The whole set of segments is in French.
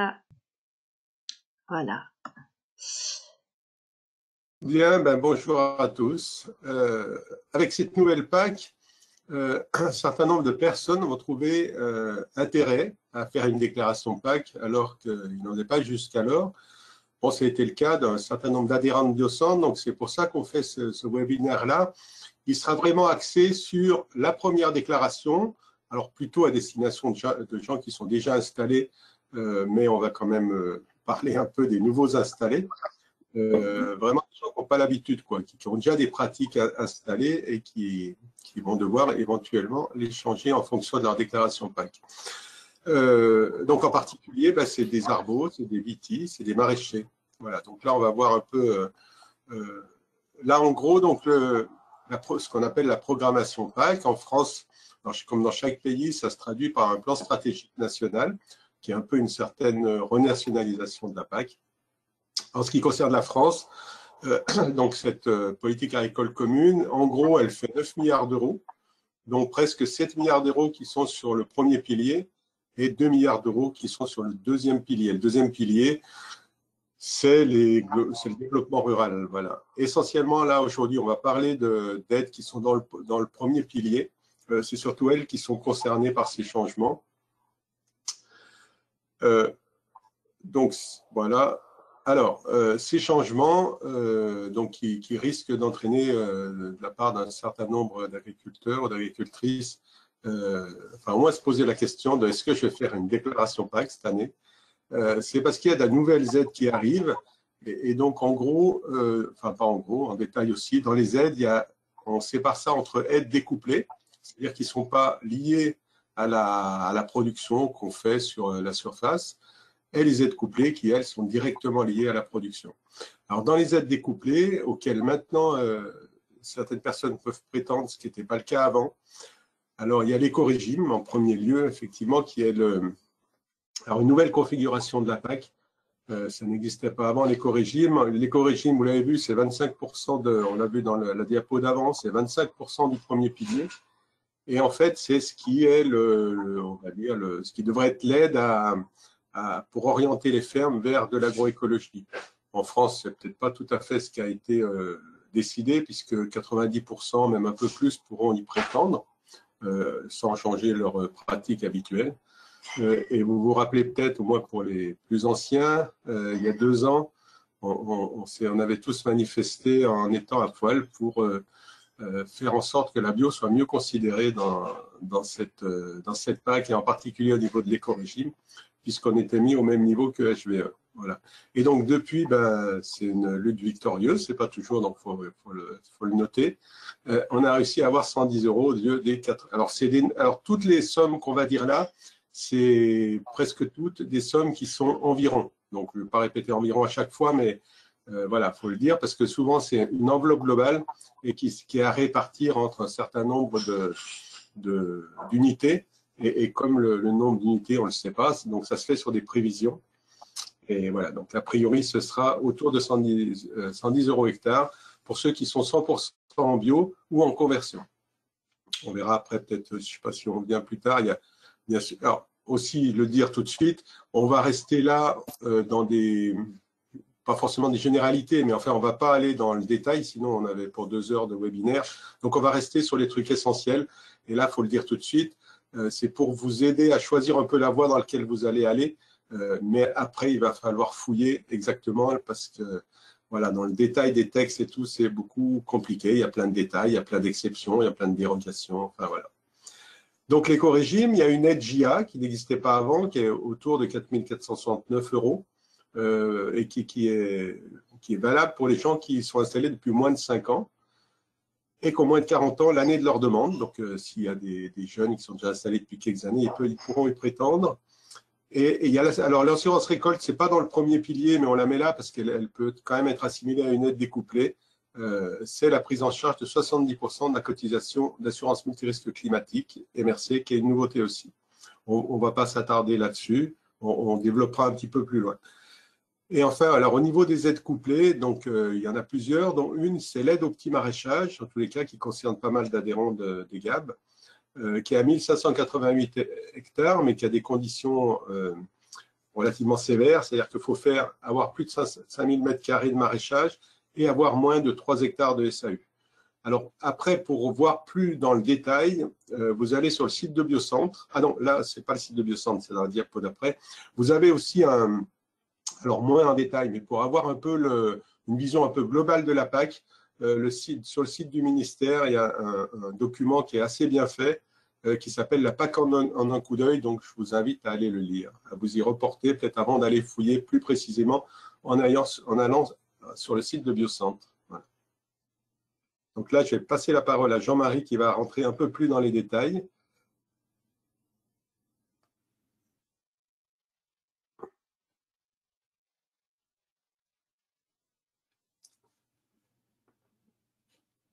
Ah, voilà. Bien, ben bonjour à tous. Avec cette nouvelle PAC, un certain nombre de personnes vont trouver intérêt à faire une déclaration PAC alors qu'ils n'en est pas jusqu'alors. Bon, ça a été le cas d'un certain nombre d'adhérents de Bio Centre, donc c'est pour ça qu'on fait ce webinaire-là. Il sera vraiment axé sur la première déclaration, alors plutôt à destination de gens qui sont déjà installés, mais on va quand même parler un peu des nouveaux installés. Vraiment des gens qui n'ont pas l'habitude, qui ont déjà des pratiques installées et qui vont devoir éventuellement les changer en fonction de leur déclaration PAC. Donc en particulier, ben, c'est des arbos, c'est des vitis, c'est des maraîchers. Voilà, donc là on va voir un peu, là en gros, donc ce qu'on appelle la programmation PAC en France. Alors, comme dans chaque pays, ça se traduit par un plan stratégique national, qui est un peu une certaine renationalisation de la PAC. En ce qui concerne la France, donc cette politique agricole commune, en gros, elle fait 9 milliards d'euros, donc presque 7 milliards d'euros qui sont sur le premier pilier et 2 milliards d'euros qui sont sur le deuxième pilier. Le deuxième pilier, c'est le développement rural. Voilà. Essentiellement, là, aujourd'hui, on va parler d'aides qui sont dans le premier pilier. C'est surtout elles qui sont concernées par ces changements. Donc, voilà. Alors, ces changements donc, qui risquent d'entraîner de la part d'un certain nombre d'agriculteurs ou d'agricultrices, enfin, au moins se poser la question de est-ce que je vais faire une déclaration PAC cette année. C'est parce qu'il y a de nouvelles aides qui arrivent. Et donc, en gros, enfin, pas en gros, en détail aussi, dans les aides, on sépare ça entre aides découplées, c'est-à-dire qu'ils ne sont pas liés à la production qu'on fait sur la surface, et les aides couplées qui, elles, sont directement liées à la production. Alors, dans les aides découplées, auxquelles maintenant certaines personnes peuvent prétendre, ce qui n'était pas le cas avant, alors il y a l'éco-régime, en premier lieu, effectivement, qui est une nouvelle configuration de la PAC. Ça n'existait pas avant, l'éco-régime. L'éco-régime, vous l'avez vu, c'est 25%, on l'a vu dans la diapo d'avant, c'est 25% du premier pilier. Et en fait, c'est ce qui est, on va dire, ce qui devrait être l'aide pour orienter les fermes vers de l'agroécologie. En France, c'est peut-être pas tout à fait ce qui a été décidé, puisque 90%, même un peu plus, pourront y prétendre, sans changer leurs pratiques habituelles. Et vous vous rappelez peut-être, au moins pour les plus anciens, il y a 2 ans, on avait tous manifesté en étant à poil pour faire en sorte que la bio soit mieux considérée dans cette PAC, et en particulier au niveau de l'éco-régime, puisqu'on était mis au même niveau que HVE. Voilà. Et donc depuis, ben, c'est une lutte victorieuse, c'est pas toujours, donc faut le noter. On a réussi à avoir 110 euros au lieu des 4. Alors toutes les sommes qu'on va dire là, c'est presque toutes des sommes qui sont environ. Donc je ne vais pas répéter environ à chaque fois, mais voilà, il faut le dire, parce que souvent c'est une enveloppe globale et qui est à répartir entre un certain nombre d'unités. Et comme le nombre d'unités, on ne le sait pas, donc ça se fait sur des prévisions. Et voilà, donc a priori, ce sera autour de 110 euros hectare pour ceux qui sont 100% en bio ou en conversion. On verra après, peut-être, je ne sais pas si on revient plus tard. Alors, aussi, le dire tout de suite, on va rester là dans des... pas forcément des généralités, mais enfin, on ne va pas aller dans le détail, sinon on avait pour 2 heures de webinaire. Donc, on va rester sur les trucs essentiels. Et là, il faut le dire tout de suite, c'est pour vous aider à choisir un peu la voie dans laquelle vous allez aller. Mais après, il va falloir fouiller exactement parce que, voilà, dans le détail des textes et tout, c'est beaucoup compliqué. Il y a plein de détails, il y a plein d'exceptions, il y a plein de dérogations, enfin, voilà. Donc, l'éco-régime, il y a une aide JA qui n'existait pas avant, qui est autour de 4469 euros. Et qui est valable pour les gens qui sont installés depuis moins de 5 ans et qu'au moins de 40 ans, l'année de leur demande. Donc, s'il y a des jeunes qui sont déjà installés depuis quelques années, ils pourront y prétendre. Et il y a alors, l'assurance récolte, ce n'est pas dans le premier pilier, mais on la met là parce qu'elle peut quand même être assimilée à une aide découplée. C'est la prise en charge de 70% de la cotisation d'assurance multirisque climatique, MRC, qui est une nouveauté aussi. On ne va pas s'attarder là-dessus, on développera un petit peu plus loin. Et enfin, alors au niveau des aides couplées, donc il y en a plusieurs, dont une, c'est l'aide au petit maraîchage, en tous les cas, qui concerne pas mal d'adhérents des GAB, qui est à 1588 hectares, mais qui a des conditions relativement sévère, c'est-à-dire qu'il faut avoir plus de 5000 m² de maraîchage et avoir moins de 3 hectares de SAU. Alors après, pour voir plus dans le détail, vous allez sur le site de Bio Centre. Ah non, là, ce n'est pas le site de Bio Centre, c'est dans la diapo d'après. Vous avez aussi un, alors moins en détail, mais pour avoir un peu une vision un peu globale de la PAC, sur le site du ministère, il y a un document qui est assez bien fait, qui s'appelle la PAC en un coup d'œil, donc je vous invite à aller le lire, à vous y reporter, peut-être avant d'aller fouiller plus précisément en allant sur le site de Bio Centre. Voilà. Donc là, je vais passer la parole à Jean-Marie qui va rentrer un peu plus dans les détails.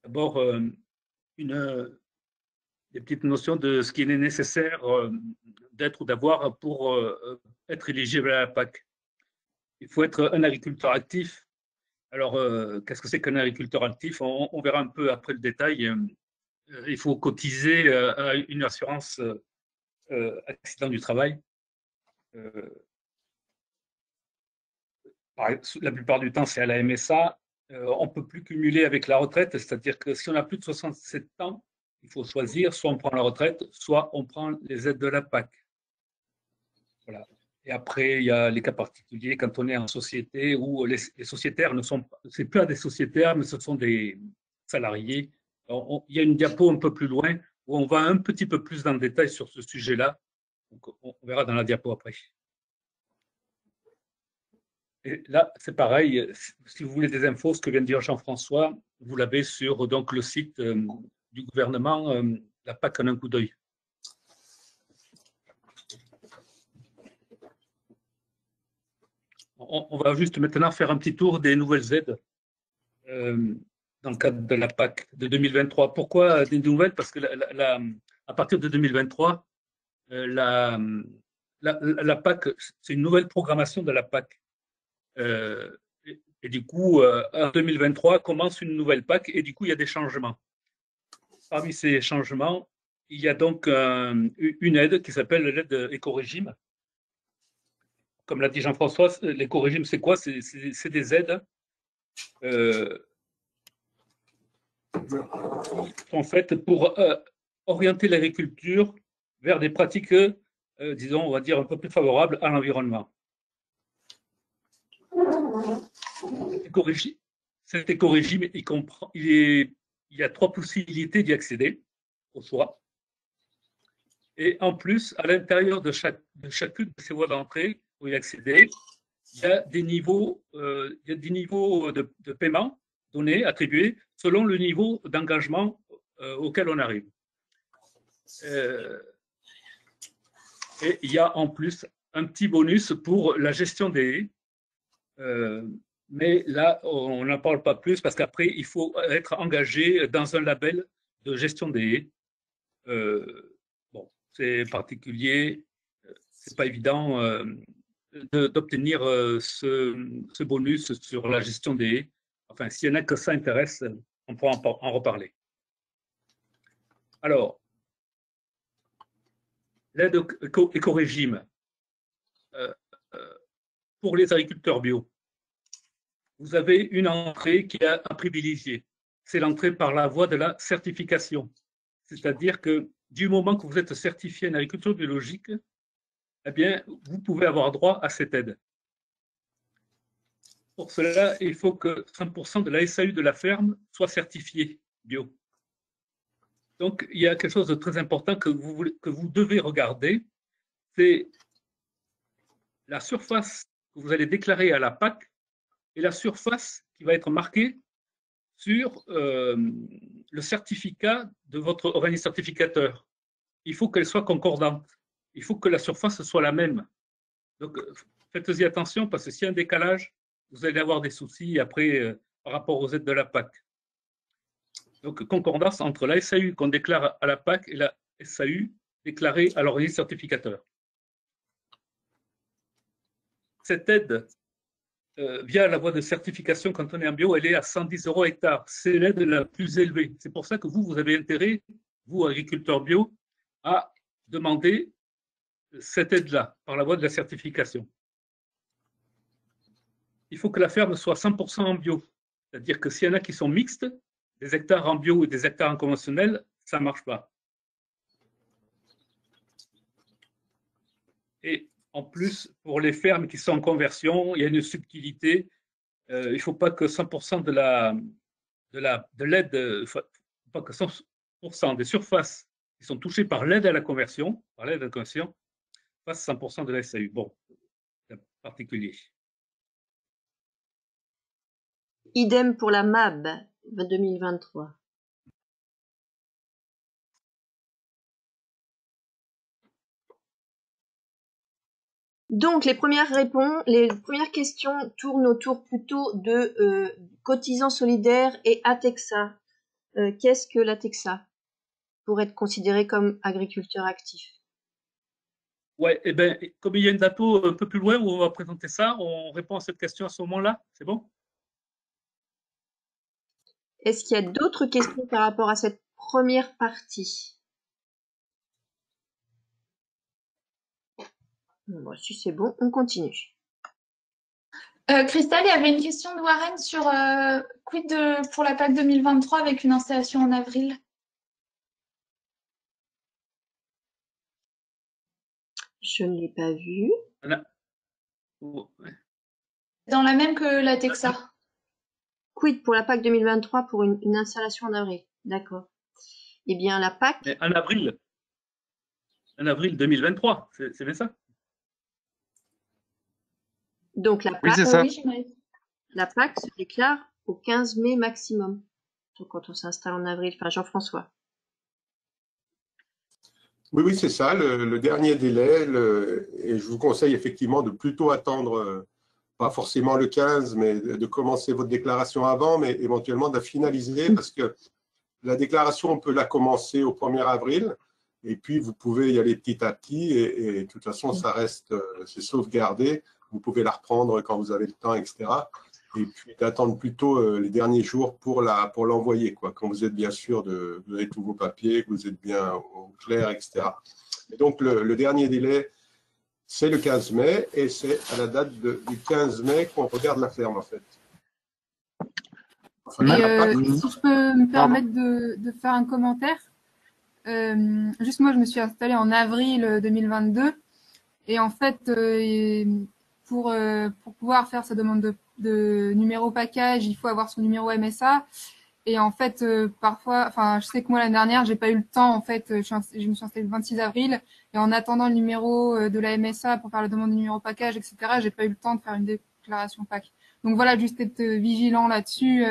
D'abord, des petites notions de ce qu'il est nécessaire d'être ou d'avoir pour être éligible à la PAC. Il faut être un agriculteur actif. Alors, qu'est-ce que c'est qu'un agriculteur actif? On verra un peu après le détail. Il faut cotiser à une assurance accident du travail. La plupart du temps, c'est à la MSA. On ne peut plus cumuler avec la retraite, c'est-à-dire que si on a plus de 67 ans, il faut choisir, soit on prend la retraite, soit on prend les aides de la PAC. Voilà. Et après, il y a les cas particuliers quand on est en société où les sociétaires ne sont pas, c'est plus des sociétaires, mais ce sont des salariés. Il y a une diapo un peu plus loin où on va un petit peu plus dans le détail sur ce sujet-là. Donc, on verra dans la diapo après. Et là, c'est pareil, si vous voulez des infos, ce que vient de dire Jean-François, vous l'avez sur donc, le site du gouvernement, la PAC en un coup d'œil. On va juste maintenant faire un petit tour des nouvelles aides dans le cadre de la PAC de 2023. Pourquoi des nouvelles? Parce que à partir de 2023, la PAC, c'est une nouvelle programmation de la PAC. Et du coup, en 2023 commence une nouvelle PAC et du coup, il y a des changements. Parmi ces changements, il y a donc une aide qui s'appelle l'aide éco-régime. Comme l'a dit Jean-François, l'éco-régime, c'est quoi? C'est des aides en fait pour orienter l'agriculture vers des pratiques, disons, on va dire, un peu plus favorables à l'environnement. Cet éco-régime, il y a 3 possibilités d'y accéder au choix. Et en plus, à l'intérieur de chacune de ces voies d'entrée pour y accéder, il y a des niveaux, de paiement donnés, attribués, selon le niveau d'engagement auquel on arrive. Et il y a en plus un petit bonus pour la gestion des haies. Mais là, on n'en parle pas plus parce qu'après, il faut être engagé dans un label de gestion des haies. Bon, c'est particulier, c'est pas évident d'obtenir ce bonus sur la gestion des haies. Enfin, s'il y en a que ça intéresse, on pourra en reparler. Alors, l'aide éco-régime. Pour les agriculteurs bio, vous avez une entrée qui est à privilégier. C'est l'entrée par la voie de la certification. C'est-à-dire que du moment que vous êtes certifié en agriculture biologique, eh bien, vous pouvez avoir droit à cette aide. Pour cela, il faut que 100% de la SAU de la ferme soit certifiée bio. Donc, il y a quelque chose de très important que vous devez regarder, c'est la surface que vous allez déclarer à la PAC et la surface qui va être marquée sur le certificat de votre organisme certificateur. Il faut qu'elle soit concordante. Il faut que la surface soit la même. Donc, faites-y attention parce que s'il y a un décalage, vous allez avoir des soucis après par rapport aux aides de la PAC. Donc, concordance entre la SAU qu'on déclare à la PAC et la SAU déclarée à l'organisme certificateur. Cette aide via la voie de certification quand on est en bio, elle est à 110 € hectare. C'est l'aide la plus élevée. C'est pour ça que vous avez intérêt, vous, agriculteurs bio, à demander cette aide-là par la voie de la certification. il faut que la ferme soit 100% en bio. C'est-à-dire que s'il y en a qui sont mixtes, des hectares en bio et des hectares en conventionnel, ça ne marche pas. Et en plus, pour les fermes qui sont en conversion, il y a une subtilité. Il ne faut pas que 100% des surfaces qui sont touchées par l'aide à la conversion, fassent 100% de la SAU. Bon, c'est particulier. Idem pour la MAB 2023. Donc, les premières questions tournent autour plutôt de cotisants solidaires et ATEXA. Qu'est-ce que l'ATEXA pour être considéré comme agriculteur actif? Oui, eh bien, comme il y a une dato un peu plus loin où on va présenter ça, on répond à cette question à ce moment-là, c'est bon? Est-ce qu'il y a d'autres questions par rapport à cette première partie? Bon, si c'est bon, on continue. Christelle, il y avait une question de Warren sur quid pour la PAC 2023 avec une installation en avril. Je ne l'ai pas vue. Voilà. Oh, ouais. Dans la même que la TEXA. Quid pour la PAC 2023 pour une installation en avril. D'accord. Eh bien, la PAC… Mais en avril. En avril 2023, c'est bien ça? Donc, la PAC, la PAC se déclare au 15 mai maximum. Donc, quand on s'installe en avril, enfin, Jean-François. Oui, oui, c'est ça, le dernier délai. Et je vous conseille effectivement de plutôt attendre, pas forcément le 15, mais de commencer votre déclaration avant, mais éventuellement de la finaliser, parce que la déclaration, on peut la commencer au 1er avril. Et puis, vous pouvez y aller petit à petit. Et de toute façon, ça reste, c'est sauvegardé. Vous pouvez la reprendre quand vous avez le temps, etc. Et puis d'attendre plutôt les derniers jours pour l'envoyer, quoi, quand vous êtes bien sûr de vous avez tous vos papiers, que vous êtes bien au clair, etc. Et donc le dernier délai, c'est le 15 mai et c'est à la date du 15 mai qu'on regarde la ferme en fait. Enfin, si je peux me permettre de faire un commentaire, juste moi je me suis installée en avril 2022 et en fait pour pouvoir faire sa demande de numéro package, il faut avoir son numéro MSA. Et en fait, parfois, enfin, je sais que moi, l'année dernière, j'ai pas eu le temps. En fait, je me suis installée le 26 avril. Et en attendant le numéro de la MSA pour faire la demande de numéro package, etc., j'ai pas eu le temps de faire une déclaration PAC. Donc voilà, juste être vigilant là-dessus.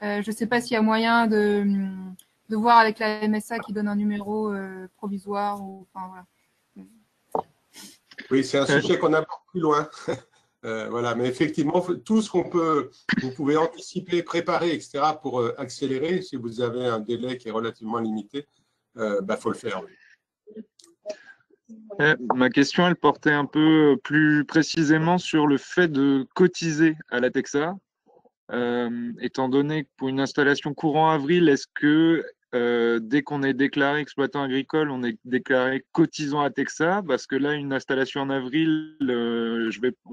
Je sais pas s'il y a moyen de voir avec la MSA qui donne un numéro provisoire ou, enfin, voilà. Oui, c'est un sujet qu'on aborde plus loin. Voilà, mais effectivement, tout ce qu'on peut, vous pouvez anticiper, préparer, etc., pour accélérer, si vous avez un délai qui est relativement limité, faut le faire. Ma question, elle portait un peu plus précisément sur le fait de cotiser à la TEXA. Étant donné que pour une installation courant avril, est-ce que… dès qu'on est déclaré exploitant agricole, on est déclaré cotisant à TEXA, parce que là, une installation en avril,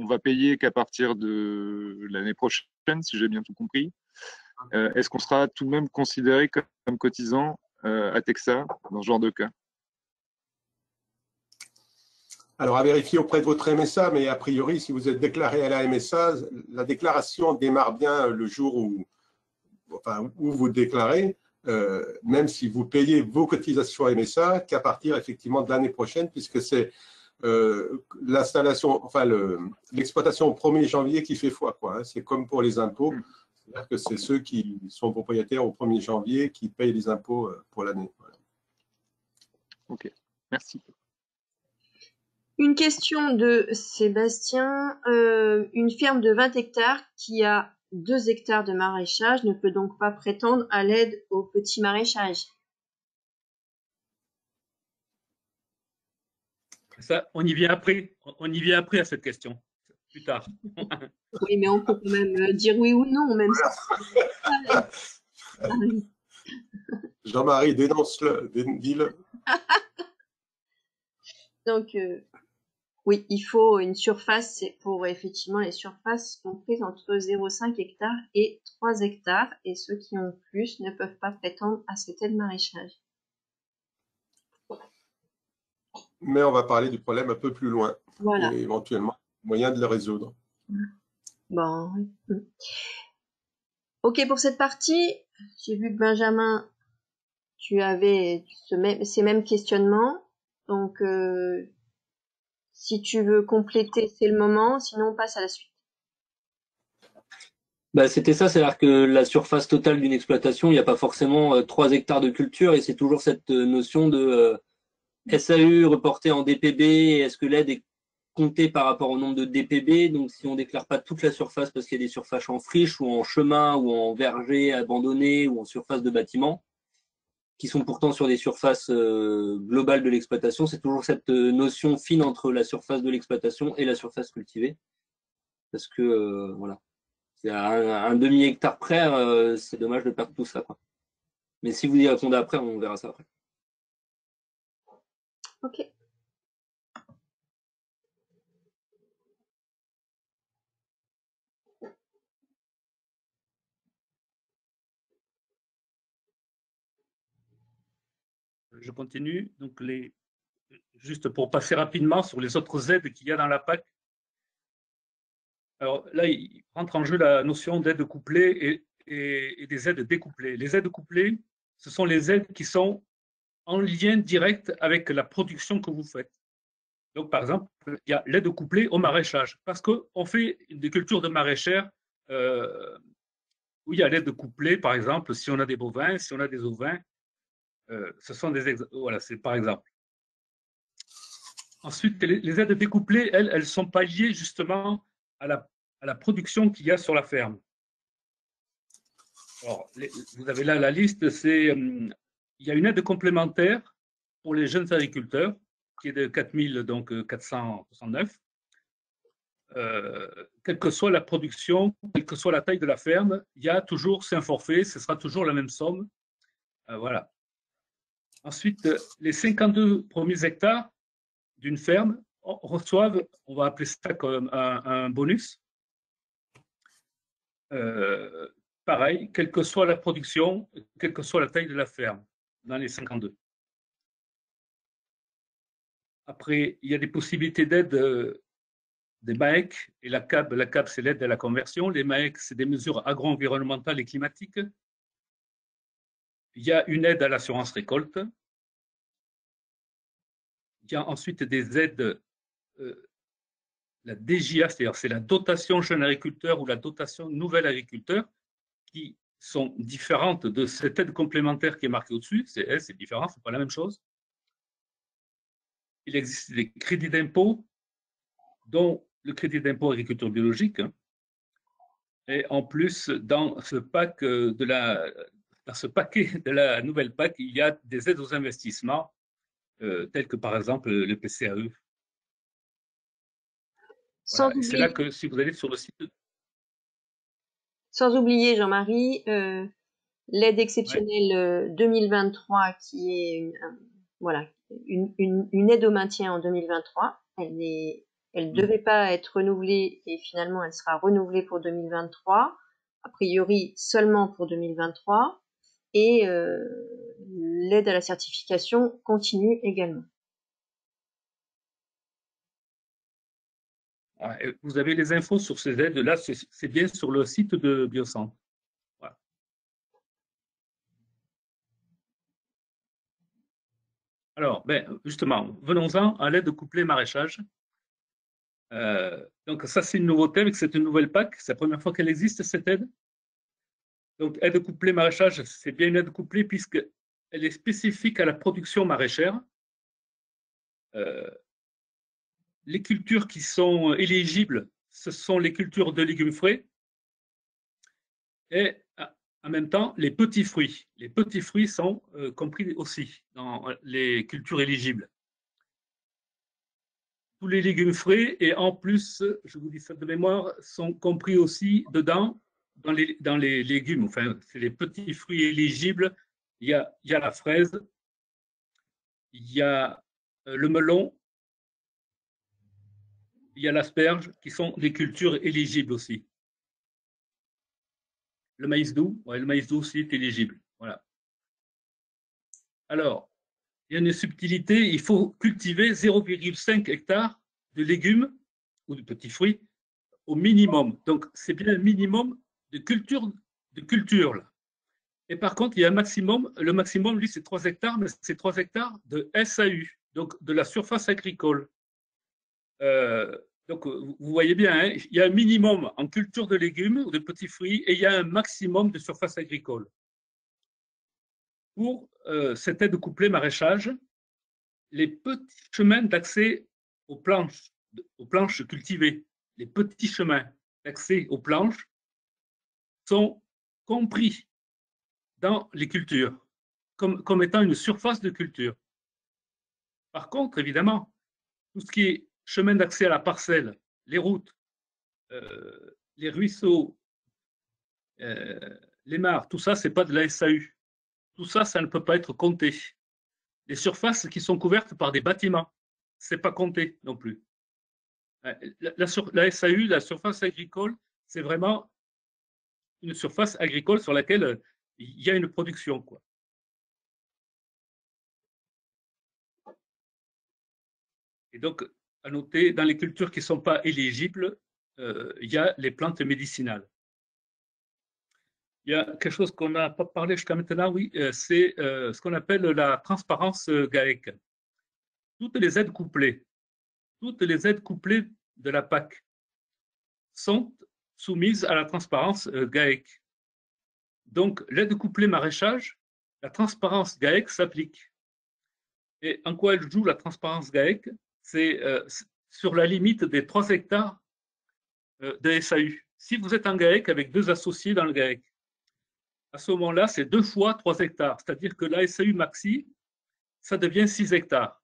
on va payer qu'à partir de l'année prochaine, si j'ai bien tout compris. Est-ce qu'on sera tout de même considéré comme cotisant à TEXA dans ce genre de cas? Alors, à vérifier auprès de votre MSA, mais a priori, si vous êtes déclaré à la MSA, la déclaration démarre bien le jour où vous déclarez. Même si vous payez vos cotisations à MSA qu'à partir effectivement de l'année prochaine, puisque c'est l'exploitation au 1er janvier qui fait foi, quoi, hein. C'est comme pour les impôts, c'est-à-dire que c'est ceux qui sont propriétaires au 1er janvier qui payent les impôts pour l'année. Voilà. Ok, merci. Une question de Sébastien. Une ferme de 20 hectares qui a 2 hectares de maraîchage ne peut donc pas prétendre à l'aide au petit maraîchage. Ça, on y vient après. On y vient après à cette question, plus tard. Oui, mais on peut quand même dire oui ou non, même si... Jean-Marie, dénonce-le, dis-le. Donc, Oui, il faut une surface pour effectivement les surfaces comprises entre 0,5 hectares et 3 hectares. Et ceux qui ont plus ne peuvent pas prétendre à cette aide maraîchage. Mais on va parler du problème un peu plus loin. Voilà. Et éventuellement, moyen de le résoudre. Bon. OK, pour cette partie, j'ai vu que Benjamin, tu avais ces mêmes questionnements. Donc, si tu veux compléter, c'est le moment. Sinon, on passe à la suite. Bah, c'était ça, c'est-à-dire que la surface totale d'une exploitation, il n'y a pas forcément 3 hectares de culture. Et c'est toujours cette notion de SAU reportée en DPB. Est-ce que l'aide est comptée par rapport au nombre de DPB? Donc, si on ne déclare pas toute la surface parce qu'il y a des surfaces en friche ou en chemin ou en verger abandonné ou en surface de bâtiment, qui sont pourtant sur des surfaces globales de l'exploitation, c'est toujours cette notion fine entre la surface de l'exploitation et la surface cultivée. Parce que, voilà, c'est à un demi-hectare près, c'est dommage de perdre tout ça, quoi. Mais si vous y répondez après, on verra ça après. OK. Je continue, donc juste pour passer rapidement sur les autres aides qu'il y a dans la PAC. Alors là, il rentre en jeu la notion d'aide couplée et des aides découplées. Les aides couplées, ce sont les aides qui sont en lien direct avec la production que vous faites. Donc par exemple, il y a l'aide couplée au maraîchage, parce qu'on fait des cultures de maraîchères où il y a l'aide couplée, par exemple, si on a des bovins, si on a des ovins. Ce sont des voilà, c'est par exemple. Ensuite, les aides découplées, elles sont pas liées justement à la production qu'il y a sur la ferme. Alors, vous avez là la liste, c'est il y a une aide complémentaire pour les jeunes agriculteurs qui est de 4 469. Quelle que soit la production, quelle que soit la taille de la ferme, il y a toujours, c'est un forfait, ce sera toujours la même somme. Voilà. Ensuite, les 52 premiers hectares d'une ferme reçoivent, on va appeler ça comme un bonus. Pareil, quelle que soit la production, quelle que soit la taille de la ferme, dans les 52. Après, il y a des possibilités d'aide des MAEC et la CAB. La CAB, c'est l'aide à la conversion. Les MAEC, c'est des mesures agro-environnementales et climatiques. Il y a une aide à l'assurance récolte. Il y a ensuite des aides, la DJA, c'est-à-dire c'est la dotation jeune agriculteur ou la dotation nouvel agriculteur, qui sont différentes de cette aide complémentaire qui est marquée au-dessus. C'est différent, c'est pas la même chose. Il existe des crédits d'impôt, dont le crédit d'impôt agriculture biologique. Et en plus, dans ce pack de la... Dans ce paquet de la nouvelle PAC, il y a des aides aux investissements, telles que par exemple le PCAE. Voilà. C'est là que si vous allez sur le site… Sans oublier, Jean-Marie, l'aide exceptionnelle 2023 qui est une aide au maintien en 2023. Elle devait pas être renouvelée et finalement elle sera renouvelée pour 2023, a priori seulement pour 2023. Et l'aide à la certification continue également. Vous avez les infos sur ces aides-là, c'est bien sur le site de Bio Centre. Voilà. Alors, justement, venons-en à l'aide couplée maraîchage. Donc ça, c'est une nouveauté avec cette nouvelle PAC. C'est la première fois qu'elle existe, cette aide. Donc, aide couplée maraîchage, c'est bien une aide couplée puisqu'elle est spécifique à la production maraîchère. Les cultures qui sont éligibles, ce sont les cultures de légumes frais et en même temps, les petits fruits. Les petits fruits sont compris aussi dans les cultures éligibles. Tous les légumes frais et en plus, je vous dis ça de mémoire, sont compris aussi dedans. Dans les légumes, enfin, c'est les petits fruits éligibles, il y a la fraise, il y a le melon, il y a l'asperge qui sont les cultures éligibles aussi. Le maïs doux, ouais, le maïs doux aussi est éligible. Voilà. Alors, il y a une subtilité, il faut cultiver 0,5 hectare de légumes ou de petits fruits au minimum. Donc, c'est bien un minimum de culture. Là. Et par contre, il y a un maximum. Le maximum, lui, c'est 3 hectares, mais c'est 3 hectares de SAU, donc de la surface agricole. Donc, vous voyez bien, hein, il y a un minimum en culture de légumes ou de petits fruits et il y a un maximum de surface agricole. Pour cette aide couplée maraîchage, les petits chemins d'accès aux planches cultivées, les petits chemins d'accès aux planches sont compris dans les cultures, comme étant une surface de culture. Par contre, évidemment, tout ce qui est chemin d'accès à la parcelle, les routes, les ruisseaux, les mares, tout ça, ce n'est pas de la SAU. Tout ça, ça ne peut pas être compté. Les surfaces qui sont couvertes par des bâtiments, ce n'est pas compté non plus. La SAU, la surface agricole, c'est vraiment une surface agricole sur laquelle il y a une production, quoi. Et donc, à noter, dans les cultures qui ne sont pas éligibles, il y a les plantes médicinales. Il y a quelque chose qu'on n'a pas parlé jusqu'à maintenant, oui, c'est ce qu'on appelle la transparence GAEC. Toutes les aides couplées de la PAC sont soumise à la transparence GAEC. Donc, l'aide couplée maraîchage, la transparence GAEC s'applique. Et en quoi elle joue la transparence GAEC? C'est sur la limite des 3 hectares de SAU. Si vous êtes en GAEC avec 2 associés dans le GAEC, à ce moment-là, c'est 2 fois 3 hectares. C'est-à-dire que la SAU maxi, ça devient 6 hectares.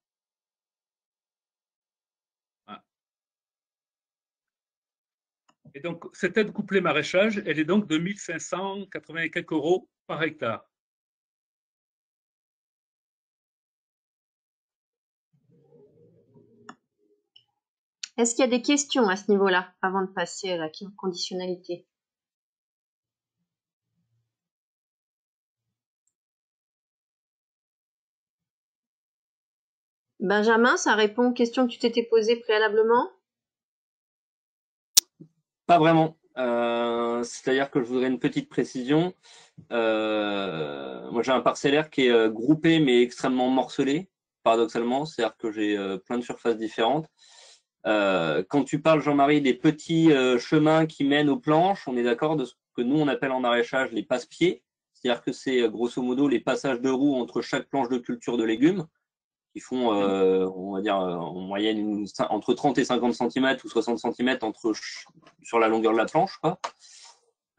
Et donc, cette aide couplée maraîchage, elle est donc de 1580 et quelques euros par hectare. Est-ce qu'il y a des questions à ce niveau-là, avant de passer à la conditionnalité? Benjamin, ça répond aux questions que tu t'étais posées préalablement ? Pas vraiment. C'est-à-dire que je voudrais une petite précision. Moi, j'ai un parcellaire qui est groupé mais extrêmement morcelé, paradoxalement. C'est-à-dire que j'ai plein de surfaces différentes. Quand tu parles, Jean-Marie, des petits chemins qui mènent aux planches, on est d'accord de ce que nous, on appelle en maraîchage les passe-pieds. C'est-à-dire que c'est grosso modo les passages de roues entre chaque planche de culture de légumes qui font, on va dire, en moyenne entre 30 et 50 cm ou 60 cm sur la longueur de la planche, quoi.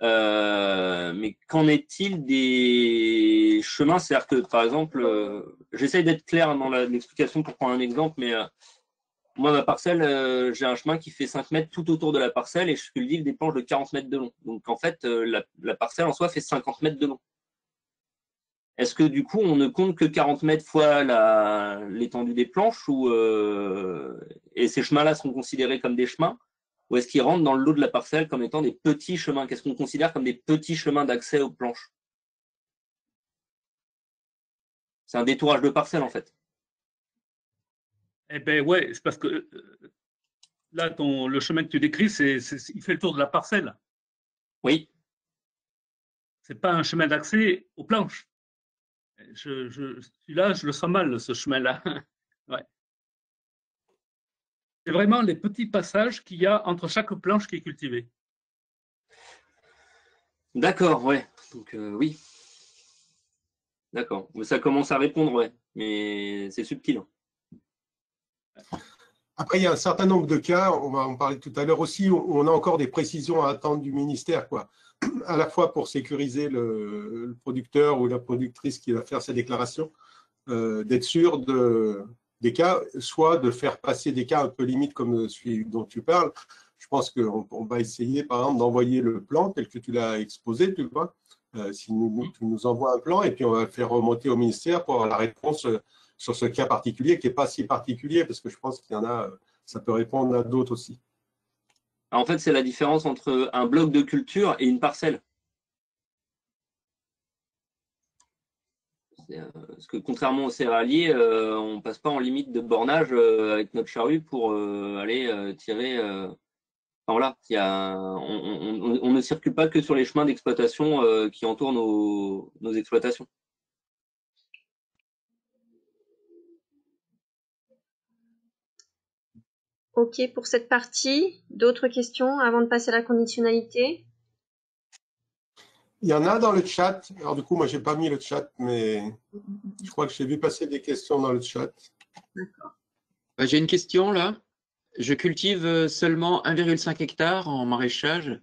Mais qu'en est-il des chemins? C'est-à-dire que, par exemple, j'essaye d'être clair dans l'explication pour prendre un exemple, mais moi, ma parcelle, j'ai un chemin qui fait 5 mètres tout autour de la parcelle et je cultive des planches de 40 mètres de long. Donc, en fait, la parcelle en soi fait 50 mètres de long. Est-ce que du coup, on ne compte que 40 mètres fois l'étendue des planches ou et ces chemins-là sont considérés comme des chemins ou est-ce qu'ils rentrent dans le lot de la parcelle comme étant des petits chemins? Qu'est-ce qu'on considère comme des petits chemins d'accès aux planches? C'est un détourage de parcelle en fait. Eh bien ouais, c'est parce que là, le chemin que tu décris, il fait le tour de la parcelle. Oui. Ce n'est pas un chemin d'accès aux planches. Celui-là, je le sens mal, ce chemin-là. Ouais. C'est vraiment les petits passages qu'il y a entre chaque planche qui est cultivée. D'accord, ouais. Donc, oui. D'accord. Ça commence à répondre, ouais. Mais c'est subtil. Après, il y a un certain nombre de cas, on va en parler tout à l'heure aussi, où on a encore des précisions à attendre du ministère, quoi. À la fois pour sécuriser le producteur ou la productrice qui va faire sa déclaration, d'être sûr des cas, soit de faire passer des cas un peu limites comme celui dont tu parles. Je pense qu'on va essayer, par exemple, d'envoyer le plan tel que tu l'as exposé, tu vois, si tu nous envoies un plan, et puis on va le faire remonter au ministère pour avoir la réponse sur ce cas particulier, qui n'est pas si particulier, parce que je pense qu'il y en a ça peut répondre à d'autres aussi. Alors, en fait, c'est la différence entre un bloc de culture et une parcelle. Parce que contrairement aux céréaliers, on ne passe pas en limite de bornage avec notre charrue pour aller tirer… Enfin, voilà, on ne circule pas que sur les chemins d'exploitation qui entourent nos exploitations. Ok, pour cette partie, d'autres questions avant de passer à la conditionnalité? Il y en a dans le chat. Alors du coup, moi, je n'ai pas mis le chat, mais je crois que j'ai vu passer des questions dans le chat. D'accord. Bah, j'ai une question là. Je cultive seulement 1,5 hectare en maraîchage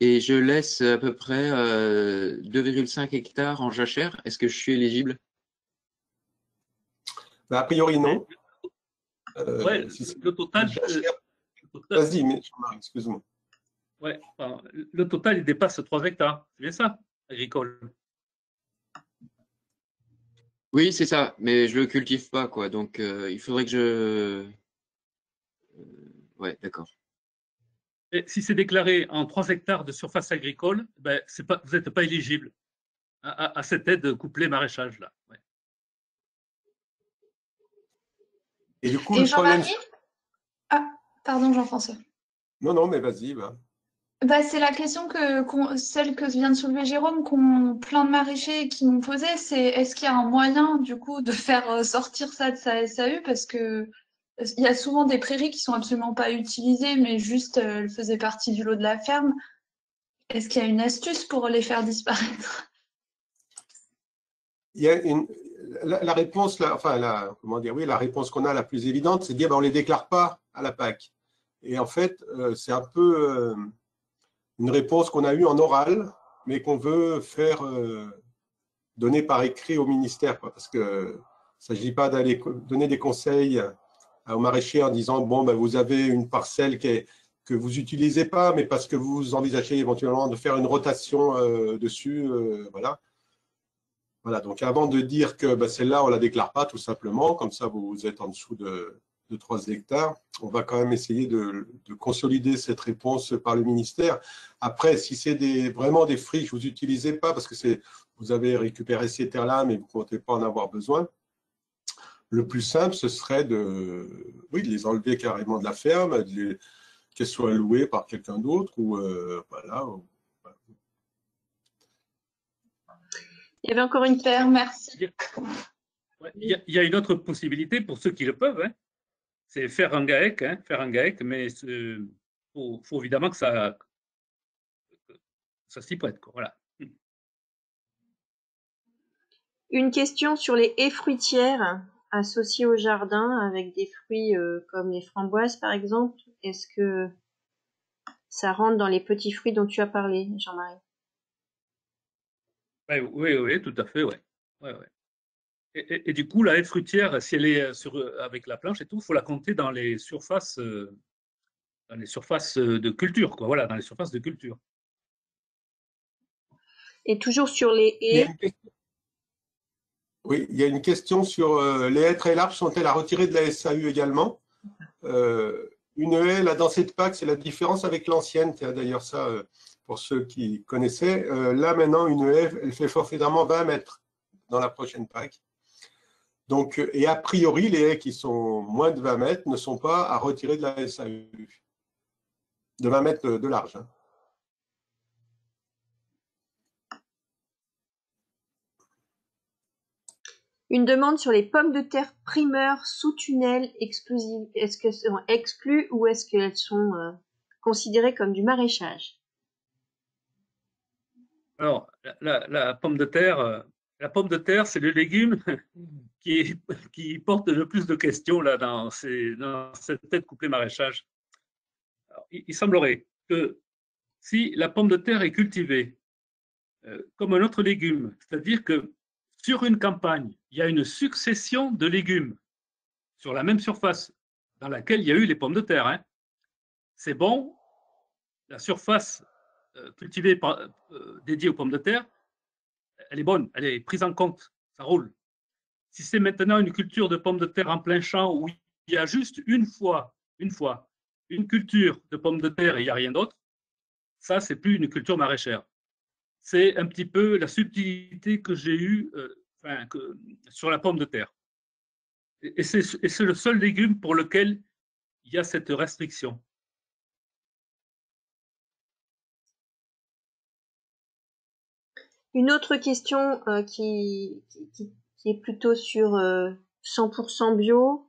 et je laisse à peu près 2,5 hectares en jachère. Est-ce que je suis éligible? Bah, a priori, non. Ouais, si le total… Vas-y, mais excuse-moi. Ouais, enfin, le total, il dépasse 3 hectares. C'est bien ça, agricole? Oui, c'est ça, mais je ne le cultive pas, quoi. Donc, il faudrait que je… Ouais, d'accord. Si c'est déclaré en 3 hectares de surface agricole, ben, pas, vous n'êtes pas éligible à cette aide couplée maraîchage-là. Ouais. Et du coup, et le problème… Ah, pardon, Jean-François. Non, non, mais vas-y, va. Bah, c'est la question celle que vient de soulever Jérôme, qu'ont plein de maraîchers qui m'ont posé, c'est est-ce qu'il y a un moyen du coup de faire sortir ça de sa SAU, parce que il y a souvent des prairies qui sont absolument pas utilisées, mais juste elles faisaient partie du lot de la ferme. Est-ce qu'il y a une astuce pour les faire disparaître? Il y a la réponse, la réponse qu'on a la plus évidente, c'est de dire ben, on les déclare pas à la PAC. Et en fait, c'est un peu une réponse qu'on a eue en oral, mais qu'on veut faire donner par écrit au ministère, quoi, parce qu'il ne s'agit pas d'aller donner des conseils aux maraîchers en disant « bon, ben, vous avez une parcelle que vous n'utilisez pas, mais parce que vous envisagez éventuellement de faire une rotation dessus. Voilà. » Voilà. Donc, avant de dire que ben, celle-là, on ne la déclare pas, tout simplement, comme ça, vous êtes en dessous de 3 hectares, on va quand même essayer de consolider cette réponse par le ministère. Après, si c'est vraiment des friches que vous n'utilisez pas, parce que vous avez récupéré ces terres-là, mais vous ne comptez pas en avoir besoin, le plus simple, ce serait de les enlever carrément de la ferme, qu'elles soient louées par quelqu'un d'autre. Voilà. Il y avait encore une terre, merci. Il y a une autre possibilité pour ceux qui le peuvent, hein. C'est faire un GAEC, hein, mais il faut évidemment que ça s'y prête, quoi, voilà. Une question sur les haies fruitières associées au jardin avec des fruits comme les framboises, par exemple. Est-ce que ça rentre dans les petits fruits dont tu as parlé, Jean-Marie? Oui, tout à fait, oui. Ouais. Et du coup, la haie fruitière, si elle est avec la planche et tout, il faut la compter dans les surfaces, de culture, quoi. Voilà, dans les surfaces de culture. Et toujours sur les haies. Oui, il y a une question sur les haies très larges, sont-elles à retirer de la SAU également? Une haie, la densité de PAC, c'est la différence avec l'ancienne. D'ailleurs, ça, pour ceux qui connaissaient, là maintenant, une haie, elle fait forfaitement 20 mètres dans la prochaine PAC. Donc, et a priori, les haies qui sont moins de 20 mètres ne sont pas à retirer de la SAU, de 20 mètres de large. Hein. Une demande sur les pommes de terre primeurs sous tunnel exclusives. Est-ce qu'elles sont exclues ou est-ce qu'elles sont considérées comme du maraîchage? Alors, la pomme de terre... La pomme de terre, c'est le légume qui porte le plus de questions là, dans cette tête couplée maraîchage. Alors, il semblerait que si la pomme de terre est cultivée comme un autre légume, c'est-à-dire que sur une campagne, il y a une succession de légumes sur la même surface dans laquelle il y a eu les pommes de terre, hein. C'est bon, la surface cultivée dédiée aux pommes de terre, elle est bonne, elle est prise en compte, ça roule. Si c'est maintenant une culture de pommes de terre en plein champ où il y a juste une fois une fois, une culture de pommes de terre et il n'y a rien d'autre, ça, c'est plus une culture maraîchère. C'est un petit peu la subtilité que j'ai eue sur la pomme de terre. Et c'est le seul légume pour lequel il y a cette restriction. Une autre question qui est plutôt sur 100% bio,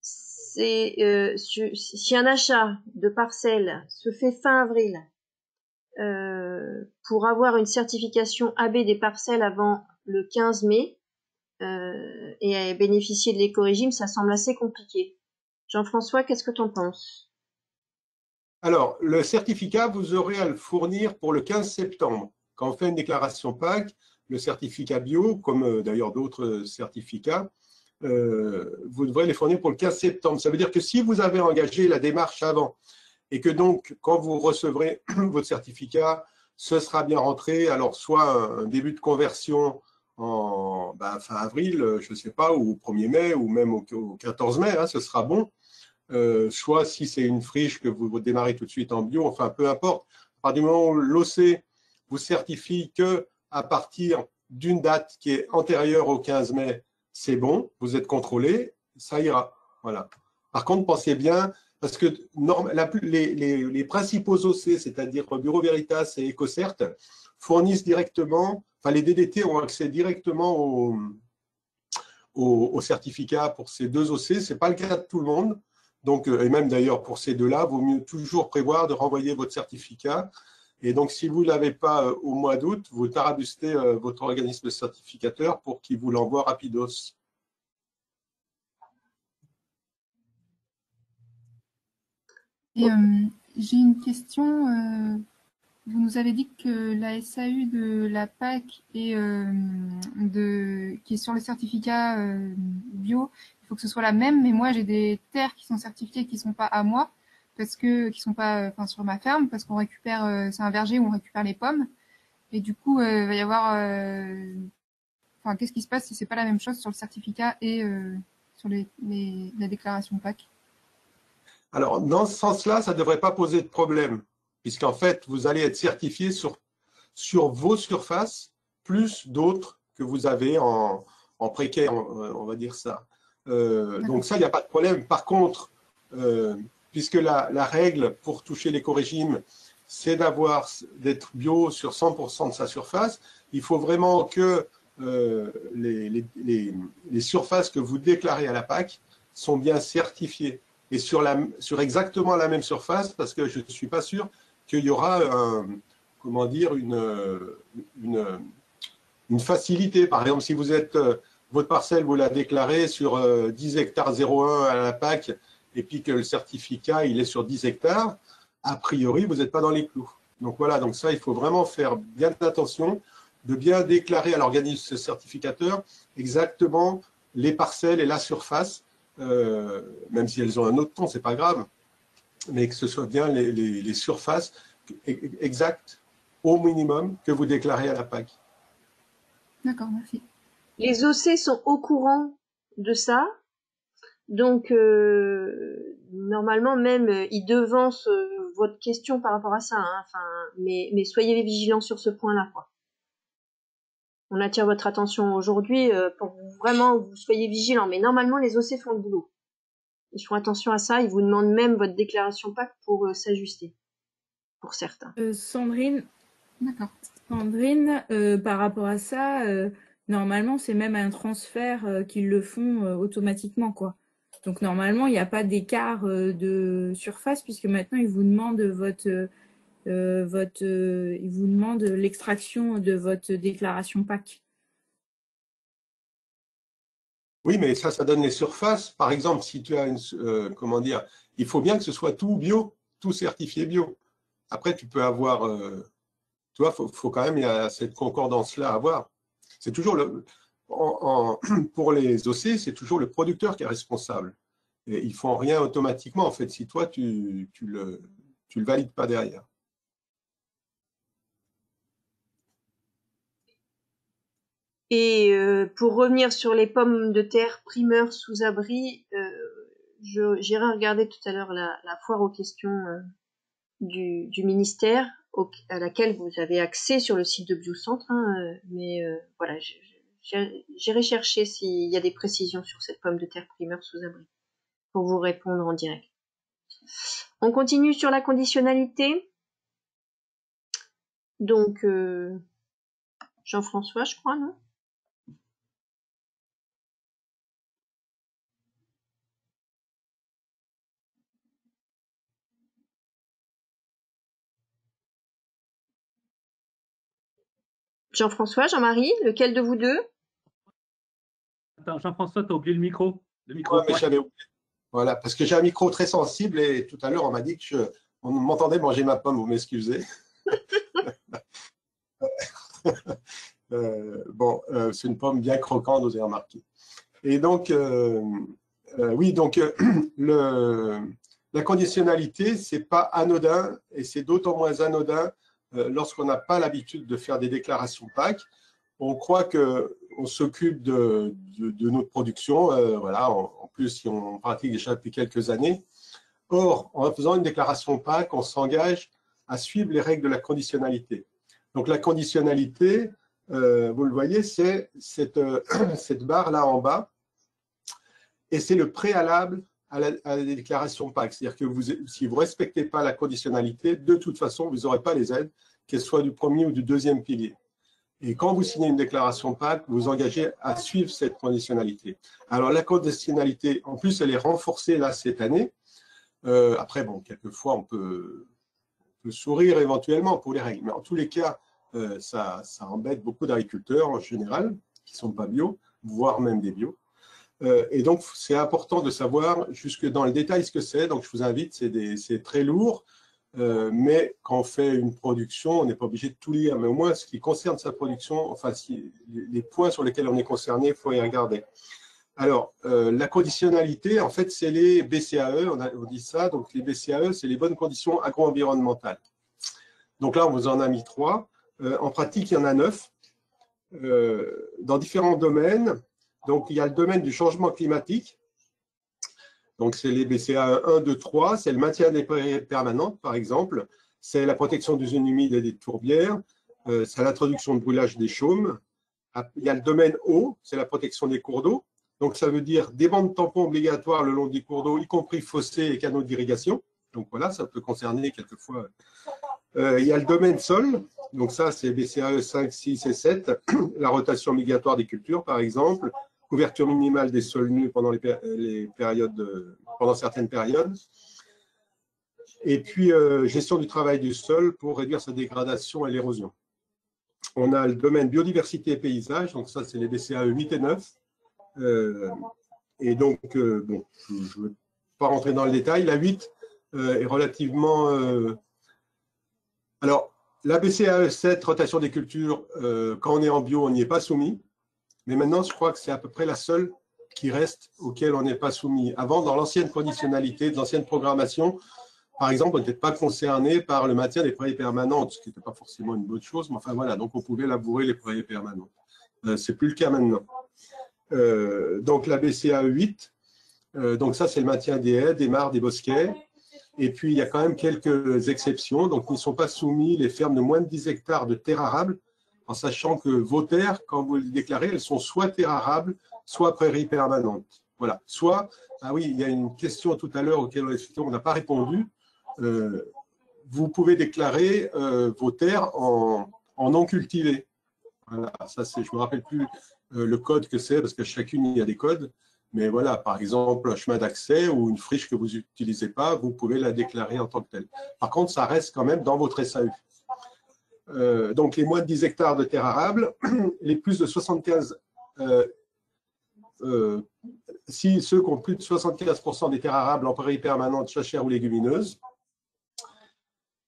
c'est si un achat de parcelle se fait fin avril pour avoir une certification AB des parcelles avant le 15 mai et bénéficier de l'éco-régime, ça semble assez compliqué. Jean-François, qu'est-ce que tu en penses? Alors, le certificat, vous aurez à le fournir pour le 15 septembre. Quand on fait une déclaration PAC, le certificat bio, comme d'ailleurs d'autres certificats, vous devrez les fournir pour le 15 septembre. Ça veut dire que si vous avez engagé la démarche avant et que donc, quand vous recevrez votre certificat, ce sera bien rentré, alors soit un début de conversion en fin avril, je ne sais pas, ou au 1er mai, ou même au 14 mai, hein, ce sera bon. Soit si c'est une friche que vous démarrez tout de suite en bio, enfin, peu importe. À partir du moment où l'OC vous certifie qu'à partir d'une date qui est antérieure au 15 mai, c'est bon, vous êtes contrôlé, ça ira. Voilà. Par contre, pensez bien, parce que les principaux OC, c'est-à-dire Bureau Veritas et Ecocert, fournissent directement, enfin les DDT ont accès directement au certificat pour ces deux OC, ce n'est pas le cas de tout le monde. Donc, et même d'ailleurs pour ces deux-là, vaut mieux toujours prévoir de renvoyer votre certificat. Et donc, si vous ne l'avez pas au mois d'août, vous tarabustez votre organisme certificateur pour qu'il vous l'envoie rapidos. J'ai une question. Vous nous avez dit que la SAU de la PAC et qui est sur le certificat bio, il faut que ce soit la même. Mais moi, j'ai des terres qui sont certifiées qui ne sont pas à moi, parce que qui sont pas sur ma ferme, parce qu'on récupère, c'est un verger où on récupère les pommes, et du coup il va y avoir qu'est-ce qui se passe si c'est pas la même chose sur le certificat et sur la déclaration PAC? Alors dans ce sens-là, ça devrait pas poser de problème, puisqu'en fait vous allez être certifié sur vos surfaces plus d'autres que vous avez en précaire, on va dire ça. Donc ça, il n'y a pas de problème. Par contre, puisque la règle pour toucher l'éco-régime, c'est d'être bio sur 100% de sa surface, il faut vraiment que les surfaces que vous déclarez à la PAC sont bien certifiées. Et sur exactement la même surface, parce que je ne suis pas sûr qu'il y aura une facilité. Par exemple, si vous êtes votre parcelle, vous la déclarez sur 10 hectares 0,1 à la PAC, et puis que le certificat, il est sur 10 hectares, a priori, vous n'êtes pas dans les clous. Donc voilà, donc ça, il faut vraiment faire bien attention de bien déclarer à l'organisme certificateur exactement les parcelles et la surface, même si elles ont un autre ton, ce n'est pas grave, mais que ce soit bien les surfaces exactes, au minimum, que vous déclarez à la PAC. D'accord, merci. Les OC sont au courant de ça? Donc, normalement, même, ils devancent votre question par rapport à ça. Hein, mais soyez vigilants sur ce point-là, quoi. On attire votre attention aujourd'hui pour vraiment que vous soyez vigilants. Mais normalement, les OC font le boulot. Ils font attention à ça. Ils vous demandent même votre déclaration PAC pour s'ajuster, pour certains. Sandrine, d'accord. Sandrine, par rapport à ça, normalement, c'est même un transfert qu'ils le font automatiquement, quoi. Donc, normalement, il n'y a pas d'écart de surface, puisque maintenant, ils vous demandent l'extraction de votre déclaration PAC. Oui, mais ça donne les surfaces. Par exemple, si tu as une... il faut bien que ce soit tout bio, tout certifié bio. Après, tu peux avoir... tu vois, faut quand même, il y a cette concordance-là à avoir. C'est toujours le... pour les OC, c'est toujours le producteur qui est responsable. Et ils ne font rien automatiquement, en fait, si toi, tu le valides pas derrière. Et pour revenir sur les pommes de terre primeurs sous abri, j'irai regarder tout à l'heure la foire aux questions du ministère à laquelle vous avez accès sur le site de Bio Centre, mais voilà, j'irai chercher s'il y a des précisions sur cette pomme de terre primeur sous abri pour vous répondre en direct. On continue sur la conditionnalité. Donc, Jean-François, je crois, non? Jean-François, Jean-Marie, lequel de vous deux? Attends, Jean-François, t'as oublié le micro. Le micro. Ouais, j'avais oublié. Voilà, parce que j'ai un micro très sensible et tout à l'heure, on m'a dit que on m'entendait manger ma pomme, vous m'excusez. Bon, c'est une pomme bien croquante, vous avez remarqué. Et donc, oui, donc la conditionnalité, ce n'est pas anodin et c'est d'autant moins anodin lorsqu'on n'a pas l'habitude de faire des déclarations PAC. On croit qu'on s'occupe de notre production, voilà, en plus, si on pratique déjà depuis quelques années. Or, en faisant une déclaration PAC, on s'engage à suivre les règles de la conditionnalité. Donc, la conditionnalité, vous le voyez, c'est cette barre là en bas, et c'est le préalable à la déclaration PAC. C'est-à-dire que si vous ne respectez pas la conditionnalité, de toute façon, vous n'aurez pas les aides, qu'elles soient du premier ou du deuxième pilier. Et quand vous signez une déclaration PAC, vous vous engagez à suivre cette conditionnalité. Alors, la conditionnalité, en plus, elle est renforcée là cette année. Après, bon, quelquefois, on peut sourire éventuellement pour les règles. Mais en tous les cas, ça embête beaucoup d'agriculteurs en général, qui ne sont pas bio, voire même des bio. Et donc, c'est important de savoir jusque dans le détail ce que c'est. Donc, je vous invite, c'est très lourd. Mais quand on fait une production, on n'est pas obligé de tout lire, mais au moins ce qui concerne sa production, enfin les points sur lesquels on est concerné, il faut y regarder. Alors, la conditionnalité, en fait, c'est les BCAE, on dit ça, donc les BCAE, c'est les bonnes conditions agro-environnementales. Donc là, on vous en a mis 3. En pratique, il y en a 9 dans différents domaines. Donc, il y a le domaine du changement climatique. Donc, c'est les BCAE 1, 2, 3, c'est le maintien des prairies permanentes, par exemple, c'est la protection des zones humides et des tourbières, c'est l'introduction de brûlage des chaumes. Il y a le domaine eau, c'est la protection des cours d'eau. Donc, ça veut dire des bandes tampons obligatoires le long des cours d'eau, y compris fossés et canaux d'irrigation. Donc, voilà, ça peut concerner quelquefois. Il y a le domaine sol, donc ça, c'est BCAE 5, 6 et 7, la rotation obligatoire des cultures, par exemple. Couverture minimale des sols nus pendant certaines périodes. Et puis, gestion du travail du sol pour réduire sa dégradation et l'érosion. On a le domaine biodiversité et paysage, donc ça, c'est les BCAE 8 et 9. Et donc, bon, je ne veux pas rentrer dans le détail. La 8 est relativement… Alors, la BCAE 7, rotation des cultures, quand on est en bio, on n'y est pas soumis. Mais maintenant, je crois que c'est à peu près la seule qui reste auquel on n'est pas soumis. Avant, dans l'ancienne conditionnalité, dans l'ancienne programmation, par exemple, on n'était pas concerné par le maintien des prairies permanentes, ce qui n'était pas forcément une bonne chose, mais enfin voilà, donc on pouvait labourer les prairies permanentes. Ce n'est plus le cas maintenant. Donc la BCAE 8, donc ça c'est le maintien des haies, des mares, des bosquets, et puis il y a quand même quelques exceptions, donc ils ne sont pas soumis les fermes de moins de 10 hectares de terre arable, en sachant que vos terres, quand vous les déclarez, elles sont soit terres arables, soit prairies permanentes. Voilà. Soit, ah oui, il y a une question tout à l'heure auquel on n'a pas répondu. Vous pouvez déclarer vos terres en non cultivées. Voilà, ça c'est, je ne me rappelle plus le code que c'est, parce qu'à chacune, il y a des codes. Mais voilà, par exemple, un chemin d'accès ou une friche que vous n'utilisez pas, vous pouvez la déclarer en tant que telle. Par contre, ça reste quand même dans votre SAU. Donc, les moins de 10 hectares de terre arable, les plus de 75, si ceux qui ont plus de 75% des terres arables en prairies permanentes, chachères ou légumineuses,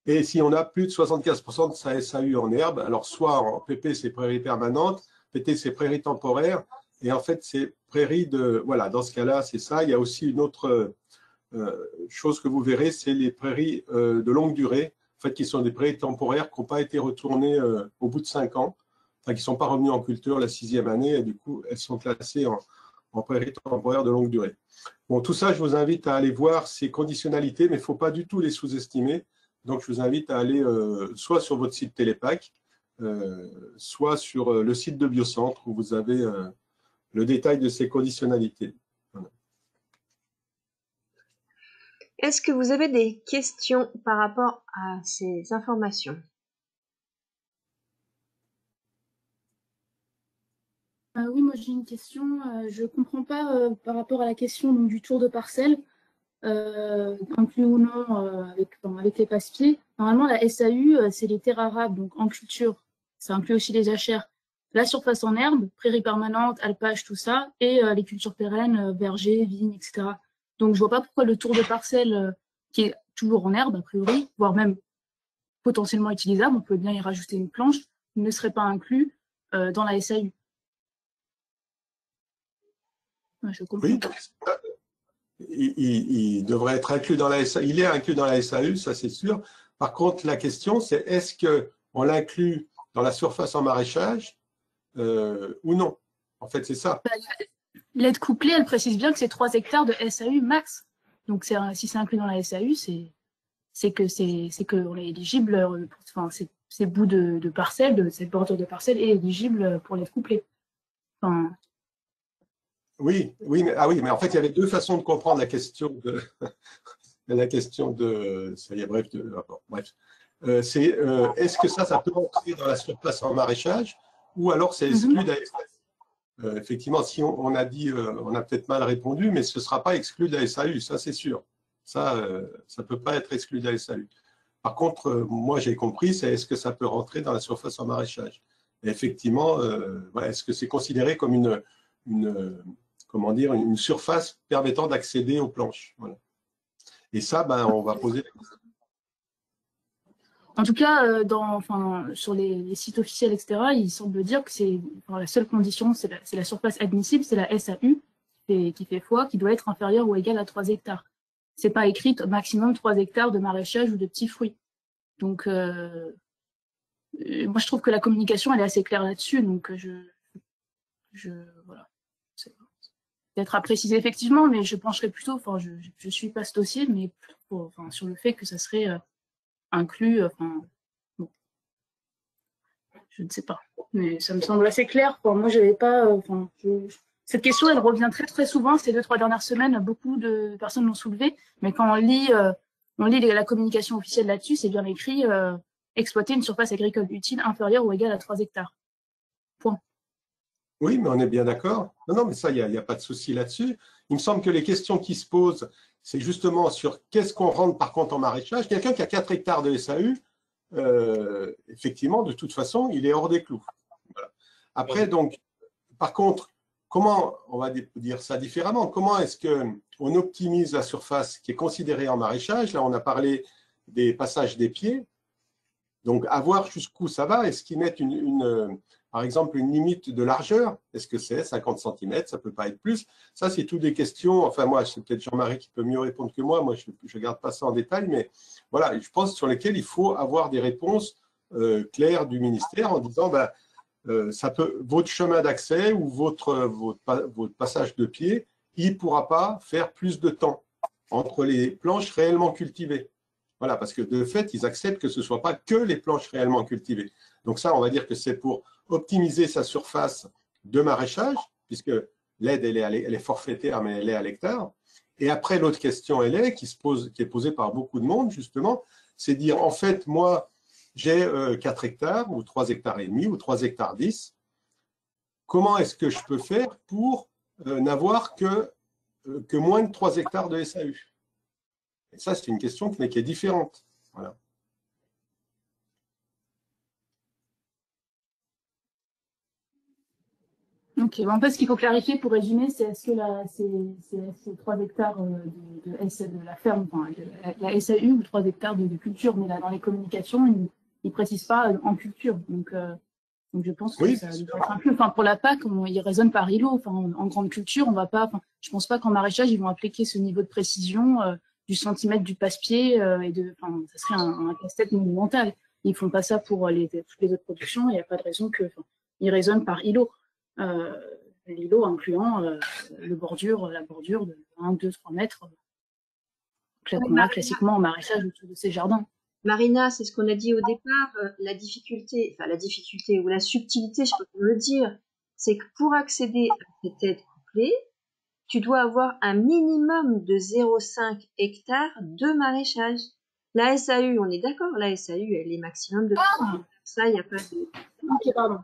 et si on a plus de 75% de sa SAU en herbe, alors soit en PP, c'est prairies permanentes, PT, c'est prairies temporaires, et en fait, c'est prairies de… Voilà, dans ce cas-là, c'est ça. Il y a aussi une autre chose que vous verrez, c'est les prairies de longue durée, en fait, qui sont des prairies temporaires qui n'ont pas été retournées au bout de 5 ans, enfin, qui ne sont pas revenues en culture la 6e année, et du coup, elles sont classées en, en prairie temporaire de longue durée. Bon, tout ça, je vous invite à aller voir ces conditionnalités, mais il ne faut pas du tout les sous-estimer. Donc, je vous invite à aller soit sur votre site TéléPAC, soit sur le site de Bio Centre où vous avez le détail de ces conditionnalités. Voilà. Est-ce que vous avez des questions par rapport à ces informations? Oui, moi j'ai une question. Je ne comprends pas par rapport à la question donc, du tour de parcelle, inclus ou non avec les passe-pieds. Normalement, la SAU, c'est les terres arables, donc en culture. Ça inclut aussi les jachères, la surface en herbe, prairies permanentes, alpages, tout ça, et les cultures pérennes, vergers, vignes, etc. Donc, je vois pas pourquoi le tour de parcelle, qui est toujours en herbe, a priori, voire même potentiellement utilisable, on peut bien y rajouter une planche, ne serait pas inclus dans la SAU. Je comprends pas. Il devrait être inclus dans la SAU. Il est inclus dans la SAU, ça c'est sûr. Par contre, la question, c'est est-ce qu'on l'inclut dans la surface en maraîchage ou non? En fait, c'est ça. L'aide couplée, elle précise bien que c'est 3 hectares de SAU max. Donc, si c'est inclus dans la SAU, c'est qu'on est éligible, enfin, ces bouts de parcelles, cette bordure de parcelles est éligible pour l'aide couplée. Enfin, oui, mais en fait, il y avait deux façons de comprendre la question de… c'est est-ce que ça peut entrer dans la surface en maraîchage ou alors c'est exclu d'ASAU. Effectivement, si on a dit, on a peut-être mal répondu, mais ce ne sera pas exclu d'ASAU, ça c'est sûr. Ça ne peut pas être exclu d'ASAU. Par contre, moi j'ai compris, c'est est-ce que ça peut rentrer dans la surface en maraîchage. Et effectivement, voilà, est-ce que c'est considéré comme une surface permettant d'accéder aux planches. Voilà. Et ça, ben, on va poser la question. En tout cas, sur les sites officiels, etc., il semble dire que c'est la seule condition, c'est la surface admissible, c'est la SAU qui fait foi, qui doit être inférieure ou égale à 3 hectares. Ce n'est pas écrit maximum 3 hectares de maraîchage ou de petits fruits. Donc, moi, je trouve que la communication, elle est assez claire là-dessus. Donc, voilà. Peut-être à préciser effectivement, mais je pencherais plutôt, enfin je suis pas ce dossier, mais sur le fait que ça serait inclus, bon, je ne sais pas, mais ça me semble assez clair, quoi. Moi j'avais pas, cette question elle revient très très souvent, ces 2-3 dernières semaines, beaucoup de personnes l'ont soulevée, mais quand on lit la communication officielle là-dessus, c'est bien écrit, exploiter une surface agricole utile inférieure ou égale à 3 hectares, point. Oui, mais on est bien d'accord. Non, non, mais ça, il n'y a pas de souci là-dessus. Il me semble que les questions qui se posent, c'est justement sur qu'est-ce qu'on rentre par contre en maraîchage. Quelqu'un qui a 4 hectares de SAU, effectivement, de toute façon, il est hors des clous. Voilà. Après, donc, par contre, comment, on va dire ça différemment, comment est-ce qu'on optimise la surface qui est considérée en maraîchage? Là, on a parlé des passages des pieds. Donc, à voir jusqu'où ça va. Est-ce qu'ils mettent par exemple, une limite de largeur, est-ce que c'est 50 cm, ça ne peut pas être plus. Ça, c'est toutes des questions, enfin moi, c'est peut-être Jean-Marie qui peut mieux répondre que moi, je ne garde pas ça en détail, mais voilà, je pense sur lesquelles il faut avoir des réponses claires du ministère en disant, ben, votre chemin d'accès ou votre passage de pied, il ne pourra pas faire plus de temps entre les planches réellement cultivées. Voilà, parce que de fait, ils acceptent que ce ne soit pas que les planches réellement cultivées. Donc ça, on va dire que c'est pour optimiser sa surface de maraîchage, puisque l'aide, elle est forfaitaire, mais elle est à l'hectare. Et après, l'autre question, qui est posée par beaucoup de monde, justement, c'est dire, en fait, moi, j'ai 4 hectares, ou 3 hectares et demi, ou 3 hectares 10. Comment est-ce que je peux faire pour n'avoir que moins de 3 hectares de SAU? Et ça, c'est une question qui est différente. Voilà. Okay. En fait, ce qu'il faut clarifier pour résumer, c'est est-ce que ces 3 hectares de la ferme, enfin, la SAU ou 3 hectares de culture, mais là, dans les communications, ils ne précisent pas en culture. Donc je pense que oui, ça doit être inclus. Enfin, pour la PAC, ils raisonnent par îlot. Enfin, en grande culture, on va pas. Enfin, je ne pense pas qu'en maraîchage, ils vont appliquer ce niveau de précision du centimètre du passe-pied. Enfin, ça serait un casse-tête monumental. Ils ne font pas ça pour toutes les autres productions. Il n'y a pas de raison qu'ils raisonnent par îlot. l'îlot incluant la bordure de 1, 2, 3 mètres qu'on a classiquement en maraîchage autour de ces jardins. Marina, c'est ce qu'on a dit au départ, la difficulté ou la subtilité, je peux le dire, c'est que pour accéder à cette aide couplée, tu dois avoir un minimum de 0,5 hectares de maraîchage. La SAU, on est d'accord, la SAU, elle est maximum de 3 hectares. Ça, il n'y a pas de... Okay, pardon.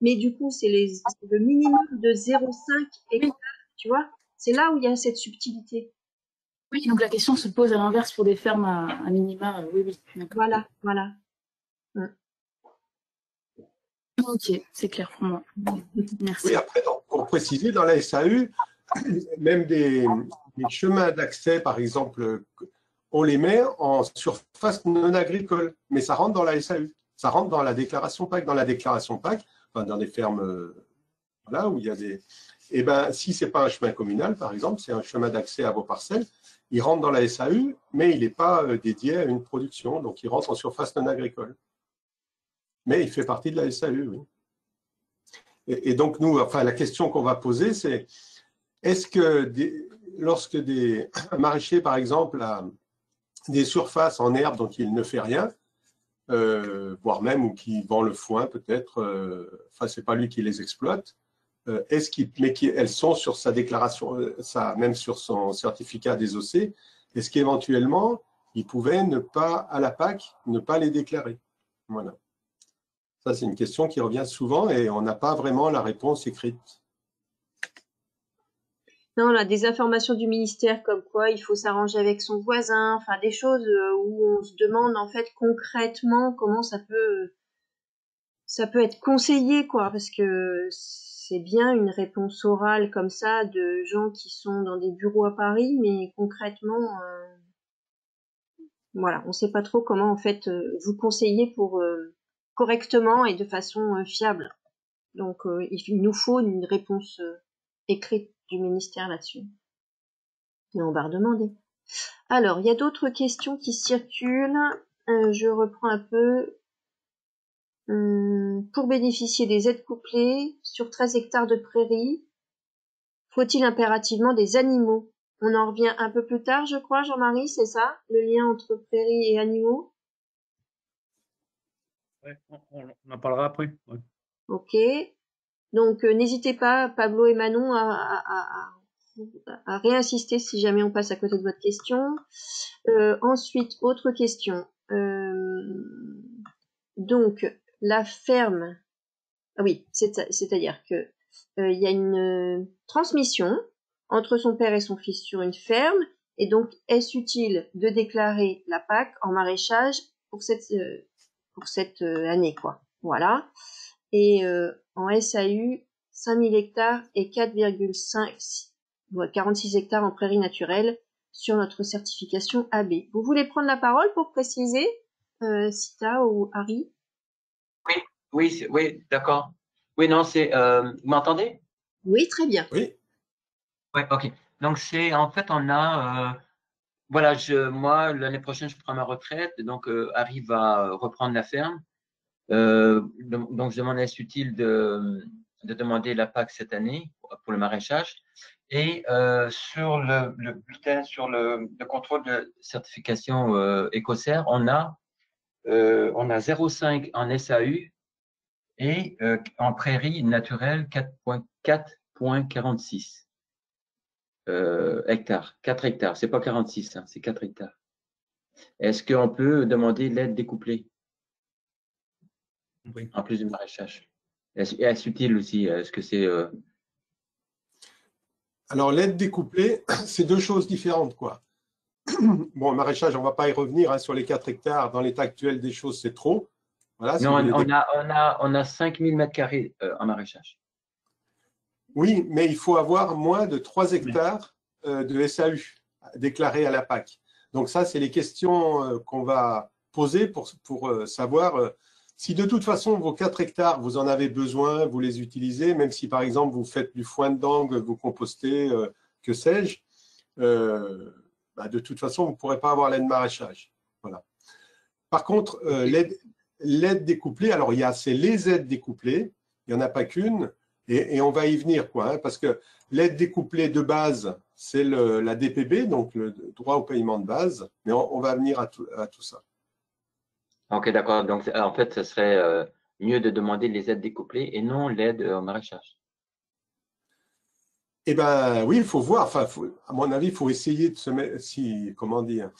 Mais du coup, c'est le minimum de 0,5 hectares, tu vois. C'est là où il y a cette subtilité. Oui, donc la question se pose à l'inverse pour des fermes à minima. Oui, oui. Voilà, voilà. Ouais. Ok, c'est clair pour moi. Merci. Oui, après, pour préciser, dans la SAU, même des chemins d'accès, par exemple, on les met en surface non agricole, mais ça rentre dans la SAU, ça rentre dans la déclaration PAC. Dans la déclaration PAC, enfin, dans les fermes voilà, où il y a des... Eh ben, si ce n'est pas un chemin communal, par exemple, c'est un chemin d'accès à vos parcelles, il rentre dans la SAU, mais il n'est pas dédié à une production, donc il rentre en surface non agricole. Mais il fait partie de la SAU, oui. Et donc, nous, enfin, la question qu'on va poser, c'est est-ce que lorsque un maraîcher, par exemple, a des surfaces en herbe dont il ne fait rien, voire même ou qui vend le foin peut-être, enfin, ce n'est pas lui qui les exploite, mais elles sont sur sa déclaration, même sur son certificat des OC, est-ce qu'éventuellement, il pouvait ne pas, à la PAC, ne pas les déclarer? Voilà. Ça, c'est une question qui revient souvent et on n'a pas vraiment la réponse écrite. Non, on a des informations du ministère comme quoi il faut s'arranger avec son voisin, enfin des choses où on se demande en fait concrètement comment ça peut être conseillé, quoi, parce que c'est bien une réponse orale comme ça de gens qui sont dans des bureaux à Paris, mais concrètement, voilà, on ne sait pas trop comment en fait vous conseiller pour correctement et de façon fiable. Donc, il nous faut une réponse écrite du ministère là-dessus. Mais on va redemander. Alors, il y a d'autres questions qui circulent. Je reprends un peu. Pour bénéficier des aides couplées sur 13 hectares de prairies, faut-il impérativement des animaux? On en revient un peu plus tard, je crois, Jean-Marie, c'est ça? Le lien entre prairies et animaux? Ouais, on en parlera après. Ouais. Ok. Donc, n'hésitez pas, Pablo et Manon, à réinsister si jamais on passe à côté de votre question. Ensuite, autre question. Donc, la ferme, ah oui, c'est-à-dire que il y a une transmission entre son père et son fils sur une ferme, et donc est-ce utile de déclarer la PAC en maraîchage pour cette année, quoi. Voilà. Et en SAU, 5000 hectares et 46 hectares en prairies naturelles sur notre certification AB. Vous voulez prendre la parole pour préciser, Sita ou Harry? Oui, d'accord. Oui, non, c'est... vous m'entendez? Oui, très bien. Oui. Oui, ok. Donc, c'est... En fait, on a... voilà, moi, l'année prochaine, je prends ma retraite. Donc, Harry va reprendre la ferme. Donc, je demande, est-ce utile de demander la PAC cette année pour le maraîchage? Et sur le bulletin, sur le contrôle de certification Ecocert, on a 0,5 en SAU. Et en prairie naturelle, 4,46 hectares. 4 hectares, ce n'est pas 46, hein, c'est 4 hectares. Est-ce qu'on peut demander l'aide découplée? Oui. En plus du maraîchage. Est-ce utile aussi? Est-ce que c'est… Alors, l'aide découplée, c'est deux choses différentes, quoi. Bon, maraîchage, on ne va pas y revenir, hein, sur les 4 hectares. Dans l'état actuel des choses, c'est trop. Voilà, non, on a 5000 m² en maraîchage. Oui, mais il faut avoir moins de 3 hectares de SAU déclarés à la PAC. Donc ça, c'est les questions qu'on va poser pour savoir si de toute façon, vos 4 hectares, vous en avez besoin, vous les utilisez, même si par exemple, vous faites du foin dedans, vous compostez, que sais-je, bah, de toute façon, vous ne pourrez pas avoir l'aide maraîchage. Voilà. Par contre, l'aide découplée, alors c'est les aides découplées, il n'y en a pas qu'une. Et on va y venir, quoi, hein, parce que l'aide découplée de base, c'est la DPB, donc le droit au paiement de base, mais on va venir à tout ça. Ok, d'accord. Donc, en fait, ce serait mieux de demander les aides découplées et non l'aide en maraîchage. Eh bien, oui, il faut voir. Enfin, à mon avis, il faut essayer de se mettre… Si, comment dire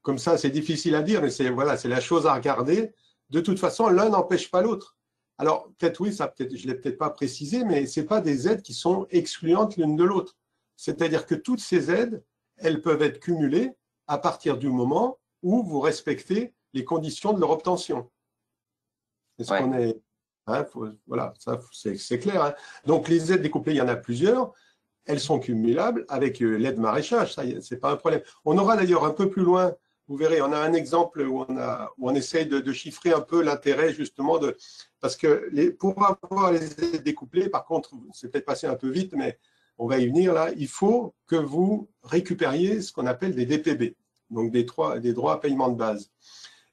comme ça, c'est difficile à dire, mais c'est voilà, c'est la chose à regarder. De toute façon, l'un n'empêche pas l'autre. Alors, peut-être oui, ça, peut-être, je ne l'ai peut-être pas précisé, mais ce n'est pas des aides qui sont excluantes l'une de l'autre. C'est-à-dire que toutes ces aides, elles peuvent être cumulées à partir du moment où vous respectez les conditions de leur obtention. Est-ce qu'on est… Hein, faut, voilà, ça c'est clair. Hein. Donc, les aides découplées, il y en a plusieurs. Elles sont cumulables avec l'aide maraîchage, ça c'est pas un problème. On aura d'ailleurs un peu plus loin, vous verrez, on a un exemple où on essaye de chiffrer un peu l'intérêt justement de… Parce que pour avoir les aides découplées, par contre, c'est peut-être passé un peu vite, mais on va y venir là, il faut que vous récupériez ce qu'on appelle des DPB, donc des droits à paiement de base.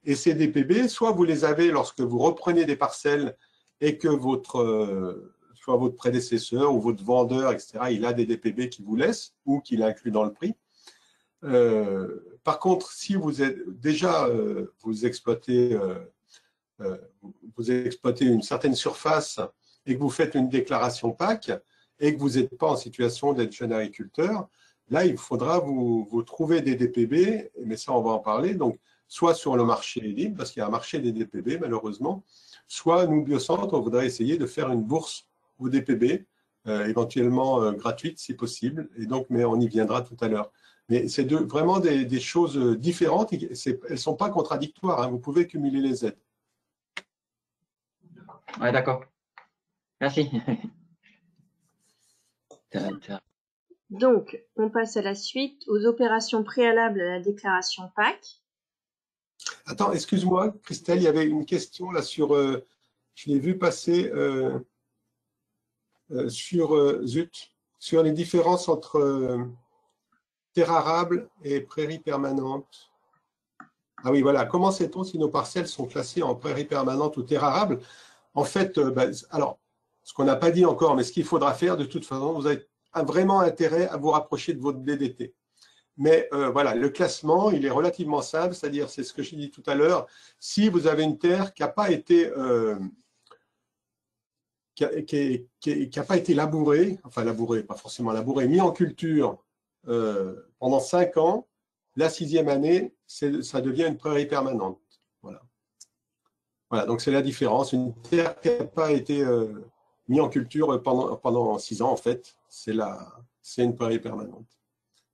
Et ces DPB, soit vous les avez lorsque vous reprenez des parcelles et que soit votre prédécesseur ou votre vendeur, etc., il a des DPB qui vous laisse ou qu'il inclut dans le prix. Par contre, si vous êtes déjà vous exploitez une certaine surface et que vous faites une déclaration PAC et que vous n'êtes pas en situation d'être jeune agriculteur, là, il faudra vous trouver des DPB, mais ça, on va en parler, donc soit sur le marché libre, parce qu'il y a un marché des DPB, malheureusement, soit nous, Bio Centre, on voudrait essayer de faire une bourse aux DPB, éventuellement gratuite si possible, et donc, mais on y viendra tout à l'heure. Mais c'est vraiment des choses différentes, et elles ne sont pas contradictoires, hein, vous pouvez cumuler les aides. Oui, d'accord. Merci. Donc, on passe à la suite, aux opérations préalables à la déclaration PAC. Attends, excuse-moi, Christelle, il y avait une question là sur… je l'ai vu passer sur les différences entre terre arable et prairie permanente. Ah oui, voilà. Comment sait-on si nos parcelles sont classées en prairie permanente ou terre arable? En fait, alors, ce qu'on n'a pas dit encore, mais ce qu'il faudra faire, de toute façon, vous avez vraiment intérêt à vous rapprocher de votre DDT. Mais voilà, le classement, il est relativement simple, c'est-à-dire, c'est ce que j'ai dit tout à l'heure, si vous avez une terre qui n'a pas été, qui a pas été labourée, enfin labourée, pas forcément labourée, mis en culture pendant 5 ans, la 6e année, ça devient une prairie permanente. Voilà, voilà, donc c'est la différence. Une terre qui n'a pas été mise en culture pendant 6 ans, en fait, c'est une prairie permanente.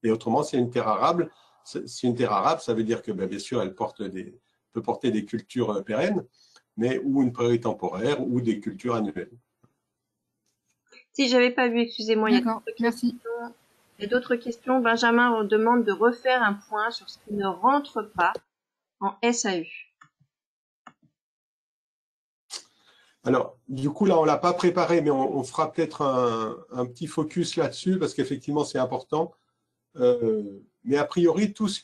Et autrement, c'est une terre arable. C'est une terre arable, ça veut dire que, bien sûr, elle peut porter des cultures pérennes, mais ou une prairie temporaire ou des cultures annuelles. Si j'avais pas vu, excusez-moi. D'accord, merci. Il y a d'autres questions. Benjamin demande de refaire un point sur ce qui ne rentre pas en SAU. Alors, du coup, là, on ne l'a pas préparé, mais on fera peut-être un petit focus là-dessus parce qu'effectivement, c'est important. Mais a priori, tout ce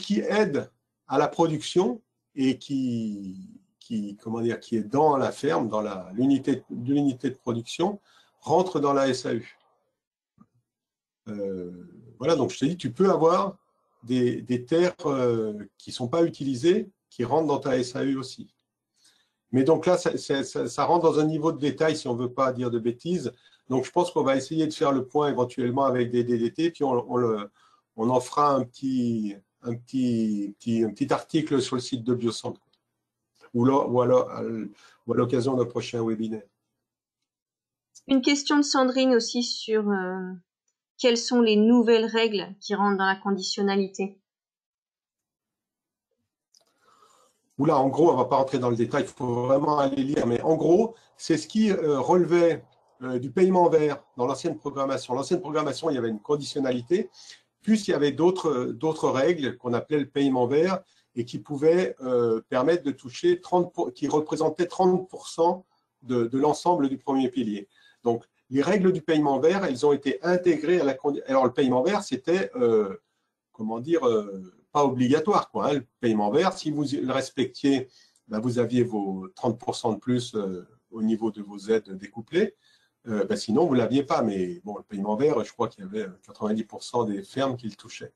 qui aide à la production et qui est dans la ferme, dans l'unité de production, rentre dans la SAU. Voilà, donc je te dis, tu peux avoir des terres qui ne sont pas utilisées, qui rentrent dans ta SAU aussi. Mais donc là, ça rentre dans un niveau de détail, si on ne veut pas dire de bêtises. Donc, je pense qu'on va essayer de faire le point éventuellement avec des DDT, puis on en fera un petit article sur le site de Bio Centre, ou à l'occasion d'un prochain webinaire. Une question de Sandrine aussi sur quelles sont les nouvelles règles qui rentrent dans la conditionnalité. Oula, en gros, on ne va pas rentrer dans le détail, il faut vraiment aller lire, mais en gros, c'est ce qui relevait du paiement vert dans l'ancienne programmation. L'ancienne programmation, il y avait une conditionnalité, plus il y avait d'autres règles qu'on appelait le paiement vert et qui pouvaient permettre de toucher, qui représentaient 30% de l'ensemble du premier pilier. Donc, les règles du paiement vert, elles ont été intégrées à la conditionnalité. Alors, le paiement vert, c'était, comment dire, pas obligatoire, quoi, hein, le paiement vert. Si vous le respectiez, ben, vous aviez vos 30% de plus au niveau de vos aides découplées. Ben sinon, vous ne l'aviez pas. Mais bon, le paiement vert, je crois qu'il y avait 90% des fermes qui le touchaient,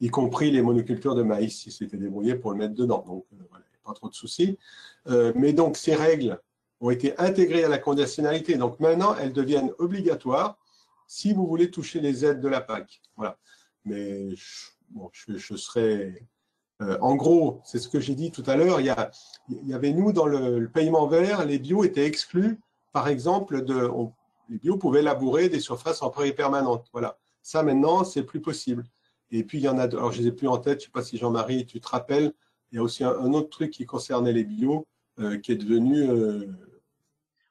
y compris les monocultures de maïs, ils s'étaient débrouillés pour le mettre dedans. Donc, voilà, pas trop de soucis. Mais donc, ces règles ont été intégrées à la conditionnalité. Donc, maintenant, elles deviennent obligatoires si vous voulez toucher les aides de la PAC. Voilà. Mais bon, je serais… en gros, c'est ce que j'ai dit tout à l'heure, il y avait, nous, dans le paiement vert, les bio étaient exclus. Par exemple, les bio pouvaient labourer des surfaces en prairie permanente. Voilà. Ça, maintenant, c'est plus possible. Et puis, il y en a, alors je ne les ai plus en tête, je ne sais pas si Jean-Marie, tu te rappelles, il y a aussi un autre truc qui concernait les bio qui est devenu,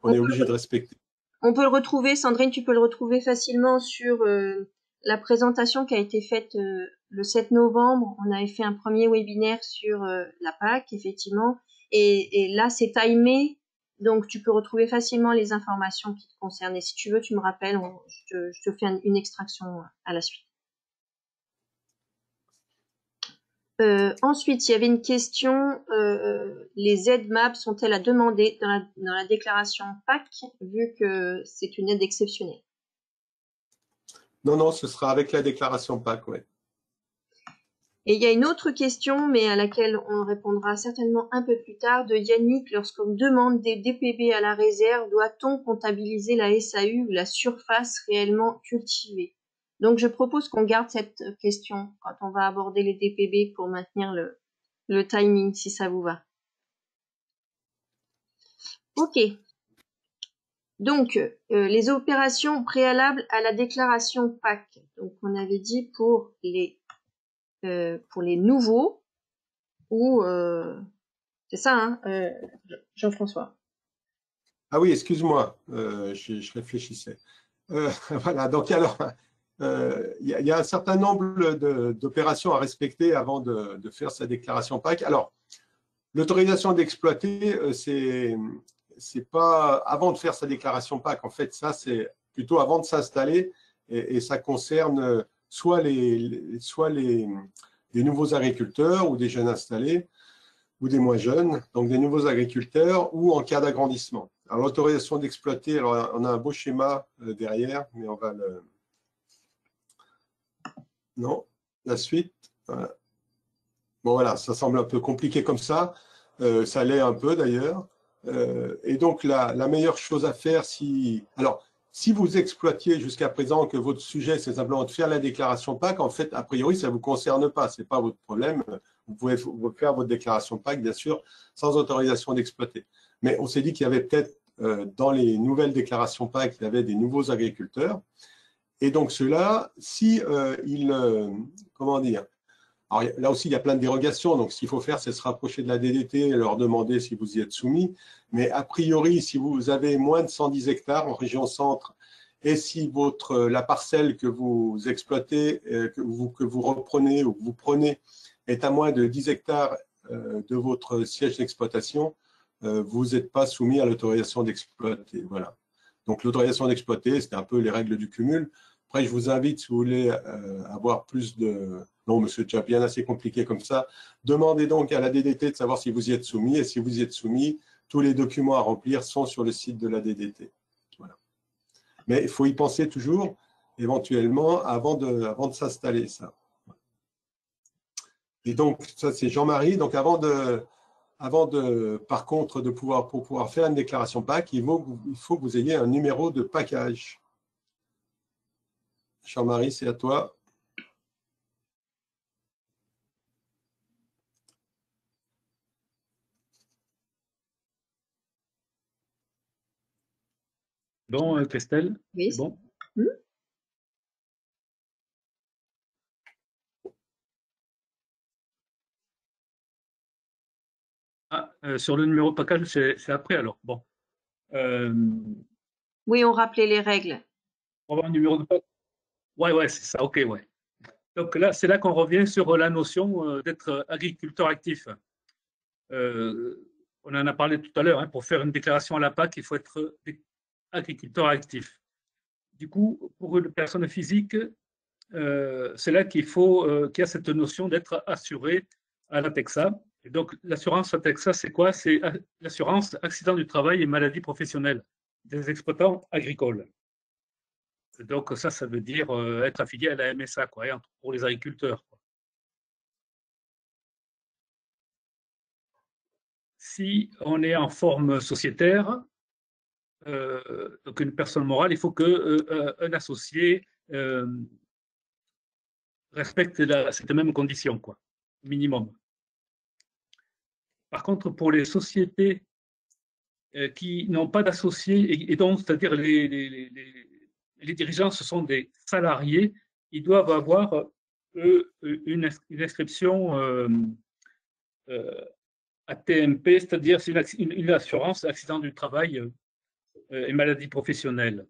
on est obligé de respecter. On peut le retrouver, Sandrine, tu peux le retrouver facilement sur la présentation qui a été faite le 7 novembre. On avait fait un premier webinaire sur la PAC, effectivement, et là, c'est timé, donc tu peux retrouver facilement les informations qui te concernent. Et si tu veux, tu me rappelles, je te fais une extraction à la suite. Ensuite, il y avait une question, les aides MAB sont-elles à demander dans la déclaration PAC, vu que c'est une aide exceptionnelle? Non, non, ce sera avec la déclaration PAC, oui. Et il y a une autre question, mais à laquelle on répondra certainement un peu plus tard, de Yannick, lorsqu'on demande des DPB à la réserve, doit-on comptabiliser la SAU ou la surface réellement cultivée? Donc, je propose qu'on garde cette question quand on va aborder les DPB pour maintenir le timing, si ça vous va. OK. Donc, les opérations préalables à la déclaration PAC. Donc, on avait dit pour les nouveaux ou… c'est ça, hein, Jean-François? Ah oui, excuse-moi, je réfléchissais. Voilà, donc alors… Il y a un certain nombre d'opérations à respecter avant de faire sa déclaration PAC. Alors, l'autorisation d'exploiter, c'est pas avant de faire sa déclaration PAC. En fait, ça, c'est plutôt avant de s'installer et ça concerne soit des nouveaux agriculteurs ou des jeunes installés ou des moins jeunes, donc des nouveaux agriculteurs ou en cas d'agrandissement. Alors, l'autorisation d'exploiter, alors on a un beau schéma derrière, mais on va le… Non, la suite. Voilà. Bon, voilà, ça semble un peu compliqué comme ça. Ça l'est un peu d'ailleurs. Et donc, la meilleure chose à faire, si vous exploitiez jusqu'à présent que votre sujet, c'est simplement de faire la déclaration PAC, en fait, a priori, ça ne vous concerne pas. Ce n'est pas votre problème. Vous pouvez faire votre déclaration PAC, bien sûr, sans autorisation d'exploiter. Mais on s'est dit qu'il y avait peut-être, dans les nouvelles déclarations PAC, il y avait des nouveaux agriculteurs. Et donc, ceux-là, si comment dire, alors là aussi, il y a plein de dérogations. Donc, ce qu'il faut faire, c'est se rapprocher de la DDT et leur demander si vous y êtes soumis. Mais a priori, si vous avez moins de 110 hectares en région centre et si la parcelle que vous exploitez, que vous reprenez ou que vous prenez est à moins de 10 hectares de votre siège d'exploitation, vous n'êtes pas soumis à l'autorisation d'exploiter. Voilà. Donc, l'autorisation d'exploiter, c'est un peu les règles du cumul. Après, je vous invite, si vous voulez avoir plus de… Non, monsieur Chapian, assez compliqué comme ça. Demandez donc à la DDT de savoir si vous y êtes soumis. Et si vous y êtes soumis, tous les documents à remplir sont sur le site de la DDT. Voilà. Mais il faut y penser toujours, éventuellement, avant de s'installer, ça. Et donc, ça, c'est Jean-Marie. Donc, pour pouvoir faire une déclaration PAC, il faut que vous ayez un numéro de package. Jean-Marie, c'est à toi. Bon, Christelle. Oui. Bon. Sur le numéro package, c'est après alors. Bon. Oui, on rappelait les règles. On va avoir un numéro de package. Ouais, c'est ça. Ok, ouais. Donc là, c'est là qu'on revient sur la notion d'être agriculteur actif. On en a parlé tout à l'heure. Hein, pour faire une déclaration à la PAC, il faut être agriculteur actif. Du coup, pour une personne physique, c'est là qu'il y a cette notion d'être assuré à la TEXA. Et donc, l'assurance à TEXA, c'est quoi? C'est l'assurance accident du travail et maladies professionnelles des exploitants agricoles. Et donc, ça, ça veut dire être affilié à la MSA, quoi, hein, pour les agriculteurs, quoi. Si on est en forme sociétaire, donc une personne morale, il faut qu'un associé respecte cette même condition, quoi, minimum. Par contre, pour les sociétés qui n'ont pas d'associés, et donc, c'est-à-dire les dirigeants, ce sont des salariés, ils doivent avoir une inscription ATMP, c'est-à-dire une assurance accident du travail et maladies professionnelles.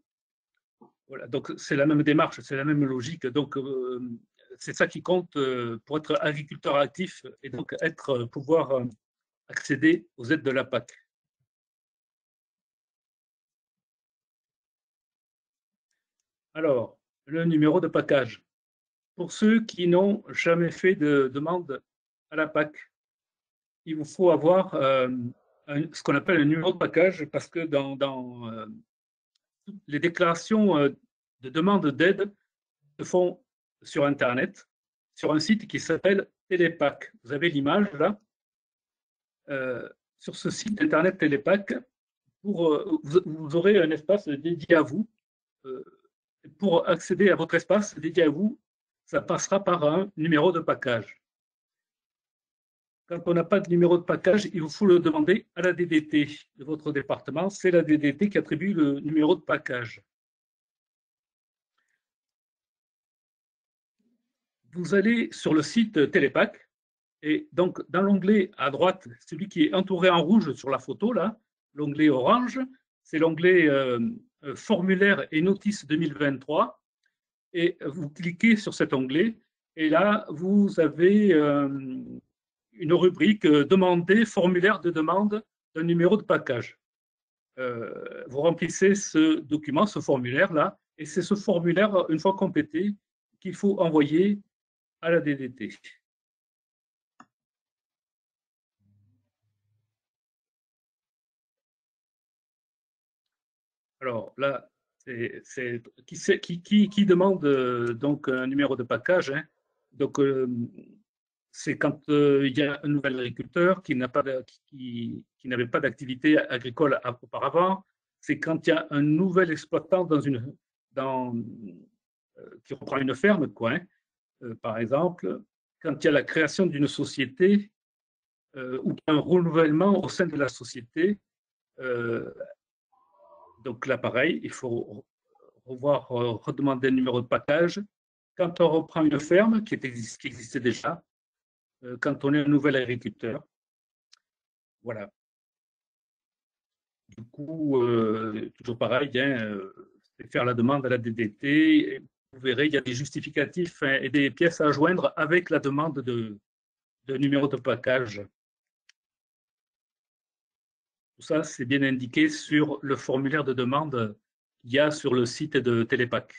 Voilà, donc c'est la même démarche, c'est la même logique. Donc c'est ça qui compte pour être agriculteur actif et donc pouvoir accéder aux aides de la PAC. Alors, le numéro de package. Pour ceux qui n'ont jamais fait de demande à la PAC, il vous faut avoir ce qu'on appelle un numéro de package, parce que dans les déclarations de demande d'aide se font sur Internet, sur un site qui s'appelle TéléPAC. Vous avez l'image là. Sur ce site Internet TéléPAC, vous aurez un espace dédié à vous. Pour accéder à votre espace dédié à vous, ça passera par un numéro de package. Quand on n'a pas de numéro de package, il vous faut le demander à la DDT de votre département. C'est la DDT qui attribue le numéro de package. Vous allez sur le site TéléPAC et donc dans l'onglet à droite, celui qui est entouré en rouge sur la photo, là, l'onglet orange, c'est l'onglet formulaire et notice 2023, et vous cliquez sur cet onglet et là, vous avez une rubrique demander formulaire de demande d'un numéro de package. Vous remplissez ce document, ce formulaire-là, et c'est ce formulaire, une fois complété, qu'il faut envoyer à la DDT. Alors là, c'est qui demande donc un numéro de package, hein. Donc, c'est quand il y a un nouvel agriculteur qui n'avait pas d'activité agricole auparavant. C'est quand il y a un nouvel exploitant qui reprend une ferme, quoi, hein, par exemple. Quand il y a la création d'une société ou un renouvellement au sein de la société, donc là, pareil, il faut redemander le numéro de package. Quand on reprend une ferme qui existait déjà, quand on est un nouvel agriculteur. Voilà. Du coup, toujours pareil, hein, faire la demande à la DDT. Et vous verrez, il y a des justificatifs, hein, et des pièces à joindre avec la demande de numéro de package. Tout ça, c'est bien indiqué sur le formulaire de demande qu'il y a sur le site de TéléPAC.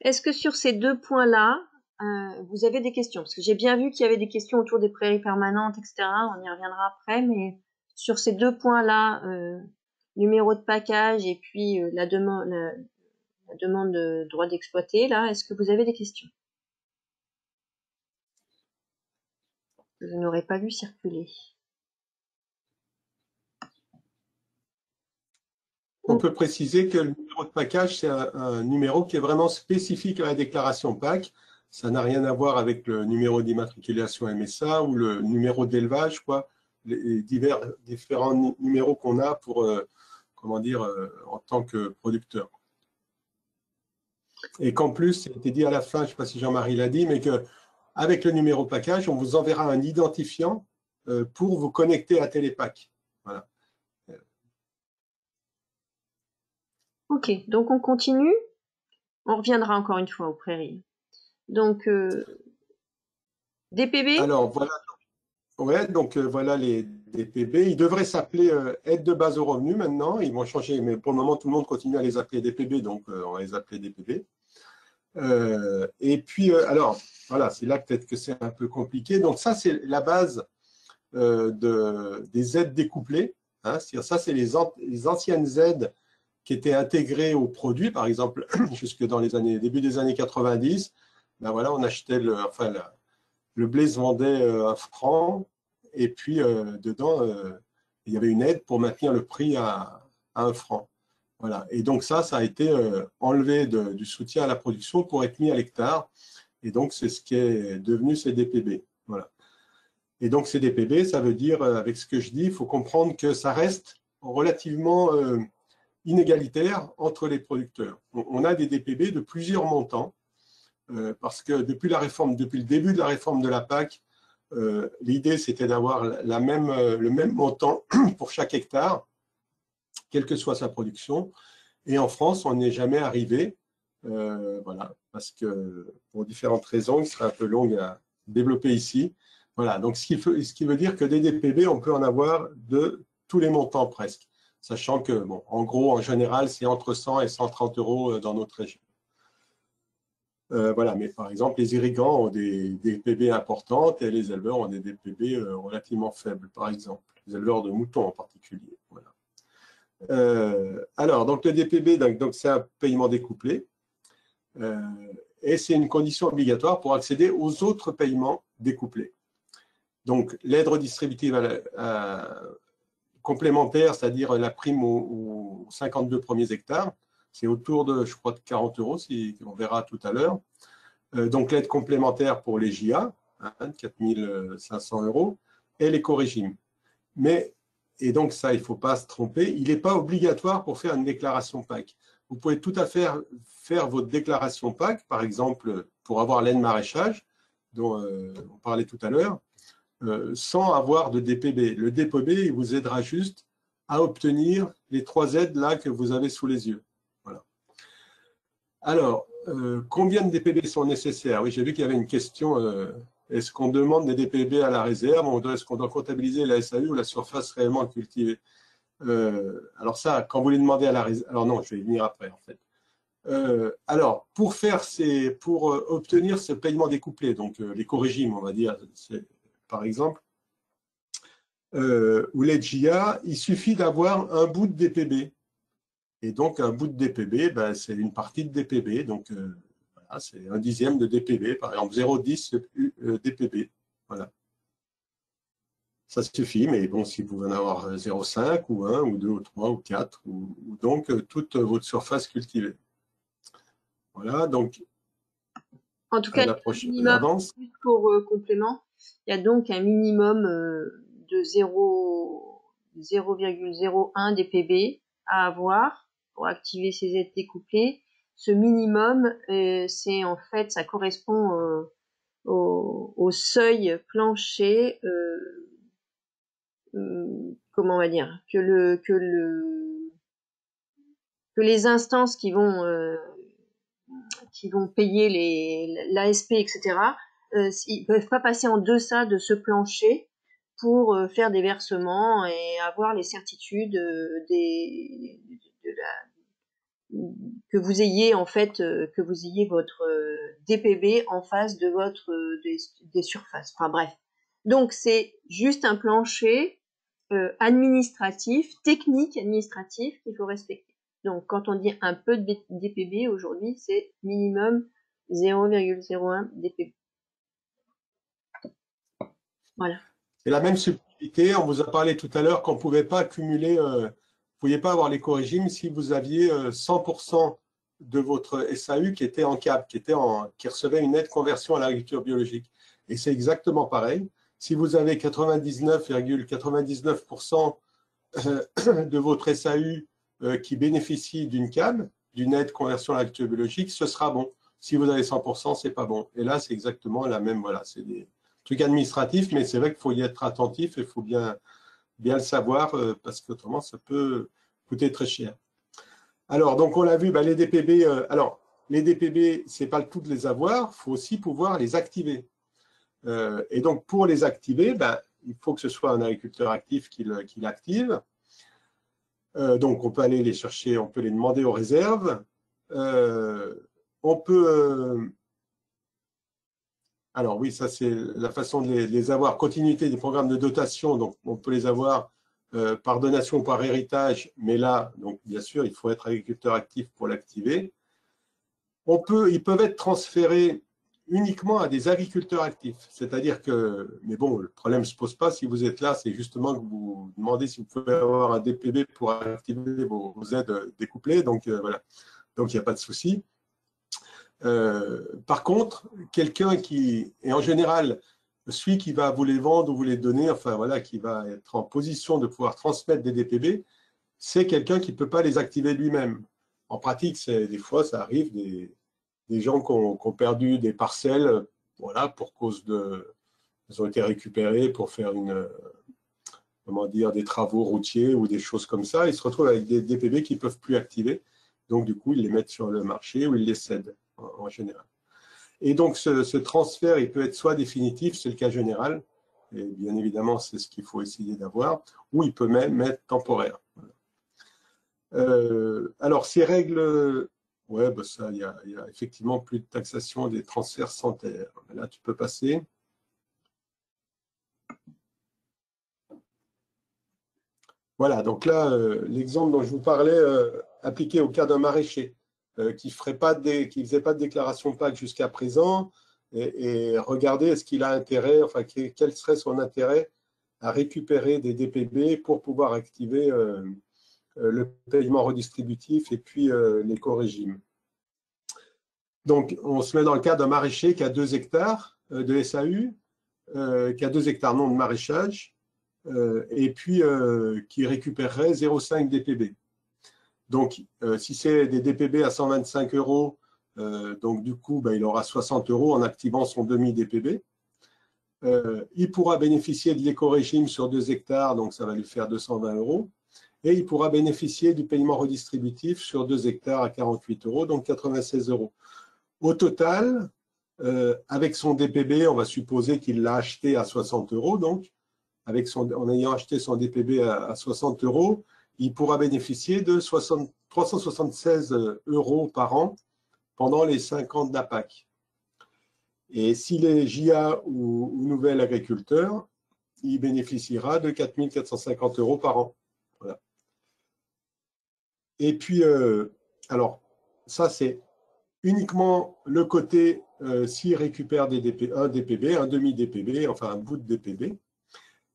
Est-ce que sur ces deux points-là, vous avez des questions? Parce que j'ai bien vu qu'il y avait des questions autour des prairies permanentes, etc. On y reviendra après, mais sur ces deux points-là, numéro de package et puis la demande de droit d'exploiter, là, est-ce que vous avez des questions? Je n'aurais pas vu circuler. On peut préciser que le numéro de package, c'est un numéro qui est vraiment spécifique à la déclaration PAC. Ça n'a rien à voir avec le numéro d'immatriculation MSA ou le numéro d'élevage, quoi. Les différents numéros qu'on a pour, comment dire, en tant que producteur. Et qu'en plus, c'était dit à la fin, je ne sais pas si Jean-Marie l'a dit, mais qu'avec le numéro package, on vous enverra un identifiant pour vous connecter à TéléPAC. Voilà. Ok, donc on continue. On reviendra encore une fois aux prairies. Donc, DPB. Alors, voilà, ouais, donc, voilà les DPB. Ils devraient s'appeler aide de base aux revenus maintenant. Ils vont changer, mais pour le moment, tout le monde continue à les appeler DPB, donc on va les appeler DPB. Et puis, alors, voilà, c'est là peut-être que c'est un peu compliqué. Donc, ça, c'est la base des aides découplées. Hein. Ça, c'est les anciennes aides qui étaient intégrées aux produits, par exemple, jusque dans les années, début des années 90. Ben voilà, on achetait, le blé se vendait à franc, et puis dedans, il y avait une aide pour maintenir le prix à 1 franc. Voilà. Et donc ça a été enlevé du soutien à la production pour être mis à l'hectare. Et donc, c'est ce qui est devenu ces DPB. Voilà. Et donc, ces DPB, ça veut dire, avec ce que je dis, il faut comprendre que ça reste relativement inégalitaire entre les producteurs. On a des DPB de plusieurs montants, parce que depuis le début de la réforme de la PAC, l'idée, c'était d'avoir le même montant pour chaque hectare, quelle que soit sa production. Et en France, on n'y est jamais arrivé, voilà, parce que pour différentes raisons, il serait un peu long à développer ici. Voilà, donc ce qui veut dire que des DPB, on peut en avoir de tous les montants presque, sachant que, bon, en gros, en général, c'est entre 100 et 130 euros dans notre région. Voilà, mais par exemple, les irrigants ont des DPB importantes et les éleveurs ont des DPB relativement faibles, par exemple, les éleveurs de moutons en particulier. Voilà. Alors, donc le DPB, c'est un paiement découplé et c'est une condition obligatoire pour accéder aux autres paiements découplés. Donc, l'aide redistributive complémentaire, c'est-à-dire la prime aux 52 premiers hectares, c'est autour de, je crois, de 40 euros, si on verra tout à l'heure. Donc, l'aide complémentaire pour les JA, hein, 4500 euros, et l'éco-régime. Et donc, ça, il ne faut pas se tromper, il n'est pas obligatoire pour faire une déclaration PAC. Vous pouvez tout à fait faire votre déclaration PAC, par exemple, pour avoir l'aide maraîchage, dont on parlait tout à l'heure, sans avoir de DPB. Le DPB, il vous aidera juste à obtenir les 3 aides là que vous avez sous les yeux. Voilà. Alors, combien de DPB sont nécessaires? Oui, j'ai vu qu'il y avait une question. Est-ce qu'on demande des DPB à la réserve? Est-ce qu'on doit comptabiliser la SAU ou la surface réellement cultivée? Alors ça, quand vous les demandez à la réserve... Alors non, je vais y venir après, en fait. Alors, pour obtenir ce paiement découplé, donc l'éco-régime, on va dire, par exemple, ou les GIA, il suffit d'avoir un bout de DPB. Et donc, un bout de DPB, ben, c'est une partie de DPB. Donc, voilà, c'est 1/10 de DPB. Par exemple, 0,10 DPB. Voilà. Ça suffit, mais bon, si vous venez avoir 0,5 ou 1 ou 2 ou 3 ou 4, ou donc toute votre surface cultivée. Voilà, donc, en tout cas, juste pour complément, il y a donc un minimum de 0,01 DPB à avoir pour activer ces aides découplées. Ce minimum, c'est en fait, ça correspond au seuil plancher, comment on va dire, que les instances qui vont payer l'ASP, etc., ils ne peuvent pas passer en deçà de ce plancher pour faire des versements et avoir les certitudes que vous ayez en fait votre DPB en face de votre des surfaces. Enfin bref. Donc c'est juste un plancher technique administratif qu'il faut respecter. Donc quand on dit un peu de DPB aujourd'hui, c'est minimum 0,01 DPB. Voilà. C'est la même subtilité, on vous a parlé tout à l'heure qu'on ne pouvait pas cumuler, vous ne pouviez pas avoir l'éco-régime si vous aviez 100% de votre SAU qui était en CAB, qui recevait une aide conversion à l'agriculture biologique. Et c'est exactement pareil. Si vous avez 99,99% de votre SAU qui bénéficie d'une CAB, d'une aide conversion à l'agriculture biologique, ce sera bon. Si vous avez 100%, ce n'est pas bon. Et là, c'est exactement la même, voilà, c'est des truc administratif, mais c'est vrai qu'il faut y être attentif et il faut bien le savoir parce qu'autrement, ça peut coûter très cher. Alors, donc, on l'a vu, ben, les DPB, ce n'est pas le tout de les avoir, il faut aussi pouvoir les activer. Et donc, pour les activer, ben, il faut que ce soit un agriculteur actif qui l'active. Donc, on peut aller les chercher, on peut les demander aux réserves. on peut… alors oui, ça c'est la façon de les avoir. Continuité des programmes de dotation, donc on peut les avoir par donation ou par héritage, mais là, donc bien sûr, il faut être agriculteur actif pour l'activer. Ils peuvent être transférés uniquement à des agriculteurs actifs, c'est-à-dire que, mais bon, le problème ne se pose pas si vous êtes là, c'est justement que vous demandez si vous pouvez avoir un DPB pour activer vos aides découplées, donc voilà, donc il n'y a pas de souci. Par contre, quelqu'un qui est en général celui qui va vous les vendre ou vous les donner, enfin voilà, qui va être en position de pouvoir transmettre des DPB, c'est quelqu'un qui ne peut pas les activer lui-même. En pratique, des fois, ça arrive des gens qui ont perdu des parcelles, voilà, pour cause de… Elles ont été récupérées pour faire une… Comment dire, des travaux routiers ou des choses comme ça. Ils se retrouvent avec des DPB qu'ils ne peuvent plus activer. Donc, du coup, ils les mettent sur le marché ou ils les cèdent en général. Et donc, ce transfert, il peut être soit définitif, c'est le cas général, et bien évidemment, c'est ce qu'il faut essayer d'avoir, ou il peut même être temporaire. Voilà. Alors, ces règles, ouais, ben ça, il y a effectivement plus de taxation des transferts sans terre. Là, tu peux passer. Voilà, donc là, l'exemple dont je vous parlais, appliqué au cas d'un maraîcher qui ne faisait pas de déclaration PAC jusqu'à présent, et regardez, est-ce qu'il a intérêt, enfin, quel serait son intérêt à récupérer des DPB pour pouvoir activer le paiement redistributif et puis l'éco-régime. Donc, on se met dans le cas d'un maraîcher qui a 2 hectares de SAU, qui a 2 hectares non de maraîchage, et puis qui récupérerait 0,5 DPB. Donc, si c'est des DPB à 125 €, donc du coup, ben, il aura 60 € en activant son demi-DPB. Il pourra bénéficier de l'éco-régime sur 2 hectares, donc ça va lui faire 220 €. Et il pourra bénéficier du paiement redistributif sur 2 hectares à 48 €, donc 96 €. Au total, avec son DPB, on va supposer qu'il l'a acheté à 60 €, donc en ayant acheté son DPB à 60 €, il pourra bénéficier de 376 € par an pendant les 5 ans de la PAC. Et s'il est JA ou nouvel agriculteur, il bénéficiera de 4 450 € par an. Voilà. Et puis, alors, ça, c'est uniquement le côté s'il récupère un DPB, un demi-DPB, enfin un bout de DPB.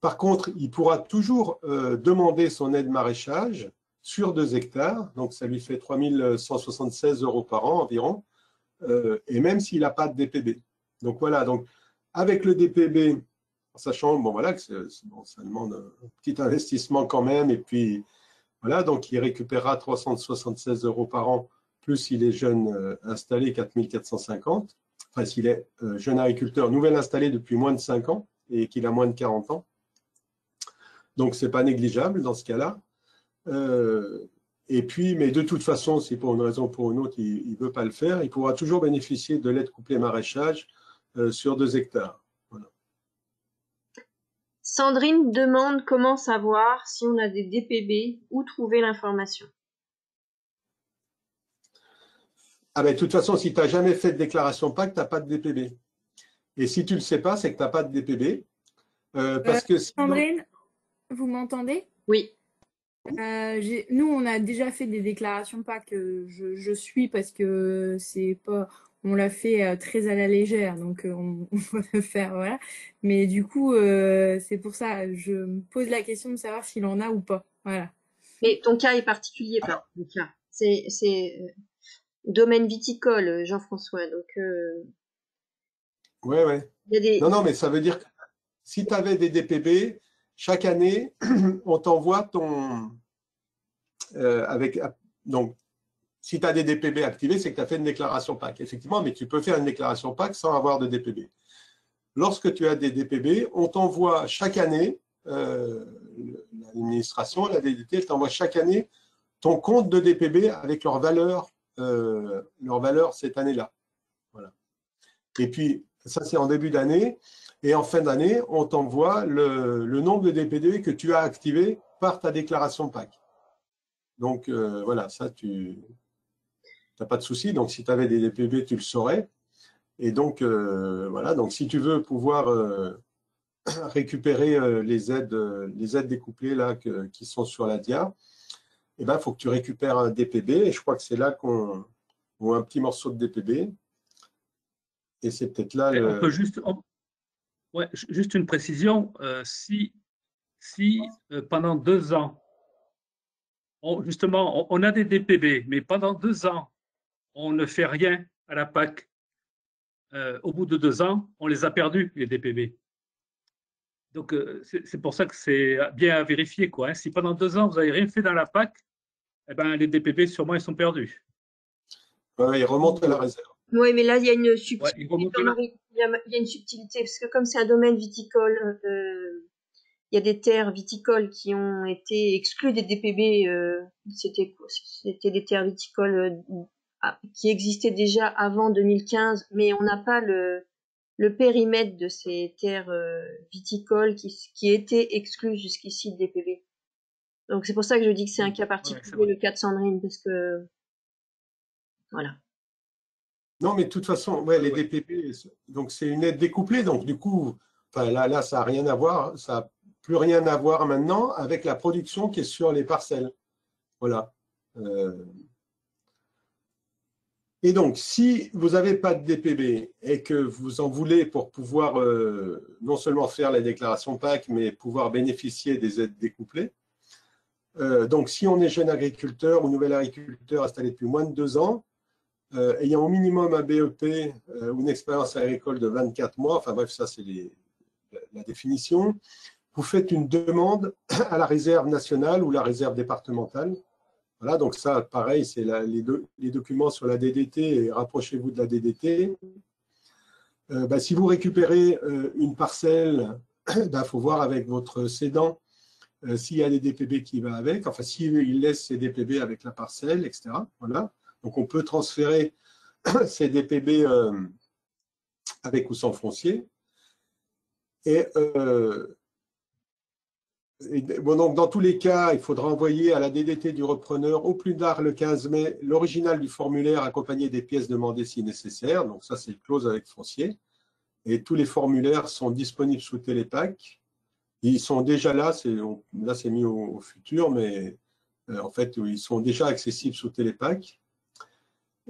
Par contre, il pourra toujours demander son aide maraîchage sur 2 hectares, donc ça lui fait 3 176 € par an environ, et même s'il n'a pas de DPB. Donc voilà, donc avec le DPB, sachant bon, voilà, que bon, ça demande un petit investissement quand même, et puis voilà, donc il récupérera 376 € par an, plus il est jeune installé 4 450, enfin s'il est jeune agriculteur nouvel installé depuis moins de 5 ans et qu'il a moins de 40 ans. Donc ce n'est pas négligeable dans ce cas-là. Et puis, mais de toute façon, si pour une raison ou pour une autre, il ne veut pas le faire, il pourra toujours bénéficier de l'aide couplée maraîchage sur 2 hectares. Sandrine demande comment savoir si on a des DPB, où trouver l'information. Ah ben, de toute façon, si tu n'as jamais fait de déclaration PAC, tu n'as pas de DPB. Et si tu ne le sais pas, c'est que tu n'as pas de DPB. Parce que sinon... Sandrine, vous m'entendez? Oui. Nous, on a déjà fait des déclarations PAC. Je suis parce que c'est pas... On l'a fait très à la légère, donc on va le faire, voilà. Mais du coup, c'est pour ça, je me pose la question de savoir s'il en a ou pas, voilà. Mais ton cas est particulier, par exemple. C'est domaine viticole, Jean-François, donc… Ouais, ouais. Y a des... Non, non, mais ça veut dire que si tu avais des DPB, chaque année, on t'envoie ton… Donc, si tu as des DPB activés, c'est que tu as fait une déclaration PAC. Effectivement, mais tu peux faire une déclaration PAC sans avoir de DPB. Lorsque tu as des DPB, on t'envoie chaque année, l'administration, la DDT, t'envoie chaque année ton compte de DPB avec leur valeur cette année-là. Voilà. Et puis, ça, c'est en début d'année. Et en fin d'année, on t'envoie le nombre de DPB que tu as activé par ta déclaration PAC. Donc, voilà, ça, tu… tu n'as pas de souci. Donc, si tu avais des DPB, tu le saurais. Et donc, voilà. Donc, si tu veux pouvoir récupérer les aides découplées là, qui sont sur la DIA, eh ben, faut que tu récupères un DPB. Et je crois que c'est là qu'on voit un petit morceau de DPB. Et c'est peut-être là… Et on peut juste… Ouais, juste une précision, si pendant 2 ans, justement, on a des DPB, mais pendant 2 ans, on ne fait rien à la PAC, au bout de 2 ans, on les a perdus, les DPB. Donc, c'est pour ça que c'est bien à vérifier, quoi, hein. Si pendant 2 ans, vous n'avez rien fait dans la PAC, eh ben, les DPB, sûrement, ils sont perdus. Ouais, ils remontent à la réserve. Oui, mais là, il y a une subtilité. Ouais, il y a une subtilité, parce que comme c'est un domaine viticole, il y a des terres viticoles qui ont été exclues des DPB. C'était des terres viticoles qui existaient déjà avant 2015, mais on n'a pas le périmètre de ces terres viticoles qui étaient exclues jusqu'ici des DPB. Donc, c'est pour ça que je dis que c'est un cas particulier, ouais, le cas de Sandrine, parce que… Voilà. Non, mais de toute façon, ouais, les DPB, donc c'est une aide découplée. Donc, du coup, enfin, là, ça n'a rien à voir. Ça n'a plus rien à voir maintenant avec la production qui est sur les parcelles. Voilà. Et donc, si vous n'avez pas de DPB et que vous en voulez pour pouvoir non seulement faire la déclaration PAC, mais pouvoir bénéficier des aides découplées, donc si on est jeune agriculteur ou nouvel agriculteur installé depuis moins de 2 ans, ayant au minimum un BEP ou une expérience agricole de 24 mois, enfin bref, ça c'est la définition, vous faites une demande à la réserve nationale ou la réserve départementale. Voilà, donc ça, pareil, c'est les documents sur la DDT, et rapprochez-vous de la DDT. Ben, si vous récupérez une parcelle, il faut voir avec votre cédant s'il y a des DPB qui va avec, enfin s'il laisse ses DPB avec la parcelle, etc. Voilà. Donc, on peut transférer ces DPB avec ou sans foncier. Et bon, donc, dans tous les cas, il faudra envoyer à la DDT du repreneur au plus tard le 15 mai l'original du formulaire accompagné des pièces demandées si nécessaire. Donc, ça, c'est close avec foncier. Et tous les formulaires sont disponibles sous TéléPAC. Ils sont déjà là. Là, c'est mis au futur, mais en fait, ils sont déjà accessibles sous TéléPAC.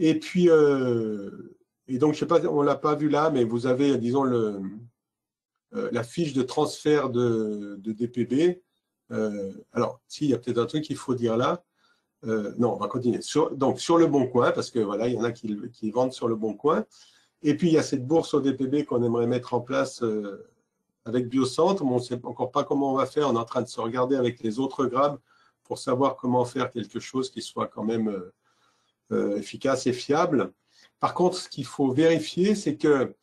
Et puis, et donc, je sais pas, on ne l'a pas vu là, mais vous avez, disons, la fiche de transfert de DPB. Alors, si, il y a peut-être un truc qu'il faut dire là. Non, on va continuer. Donc, sur le Bon Coin, parce que voilà, il y en a qui vendent sur le Bon Coin. Et puis, il y a cette bourse au DPB qu'on aimerait mettre en place avec Bio Centre. Bon, on ne sait encore pas comment on va faire. On est en train de se regarder avec les autres GRAB pour savoir comment faire quelque chose qui soit quand même… efficace et fiable. Par contre, ce qu'il faut vérifier, c'est que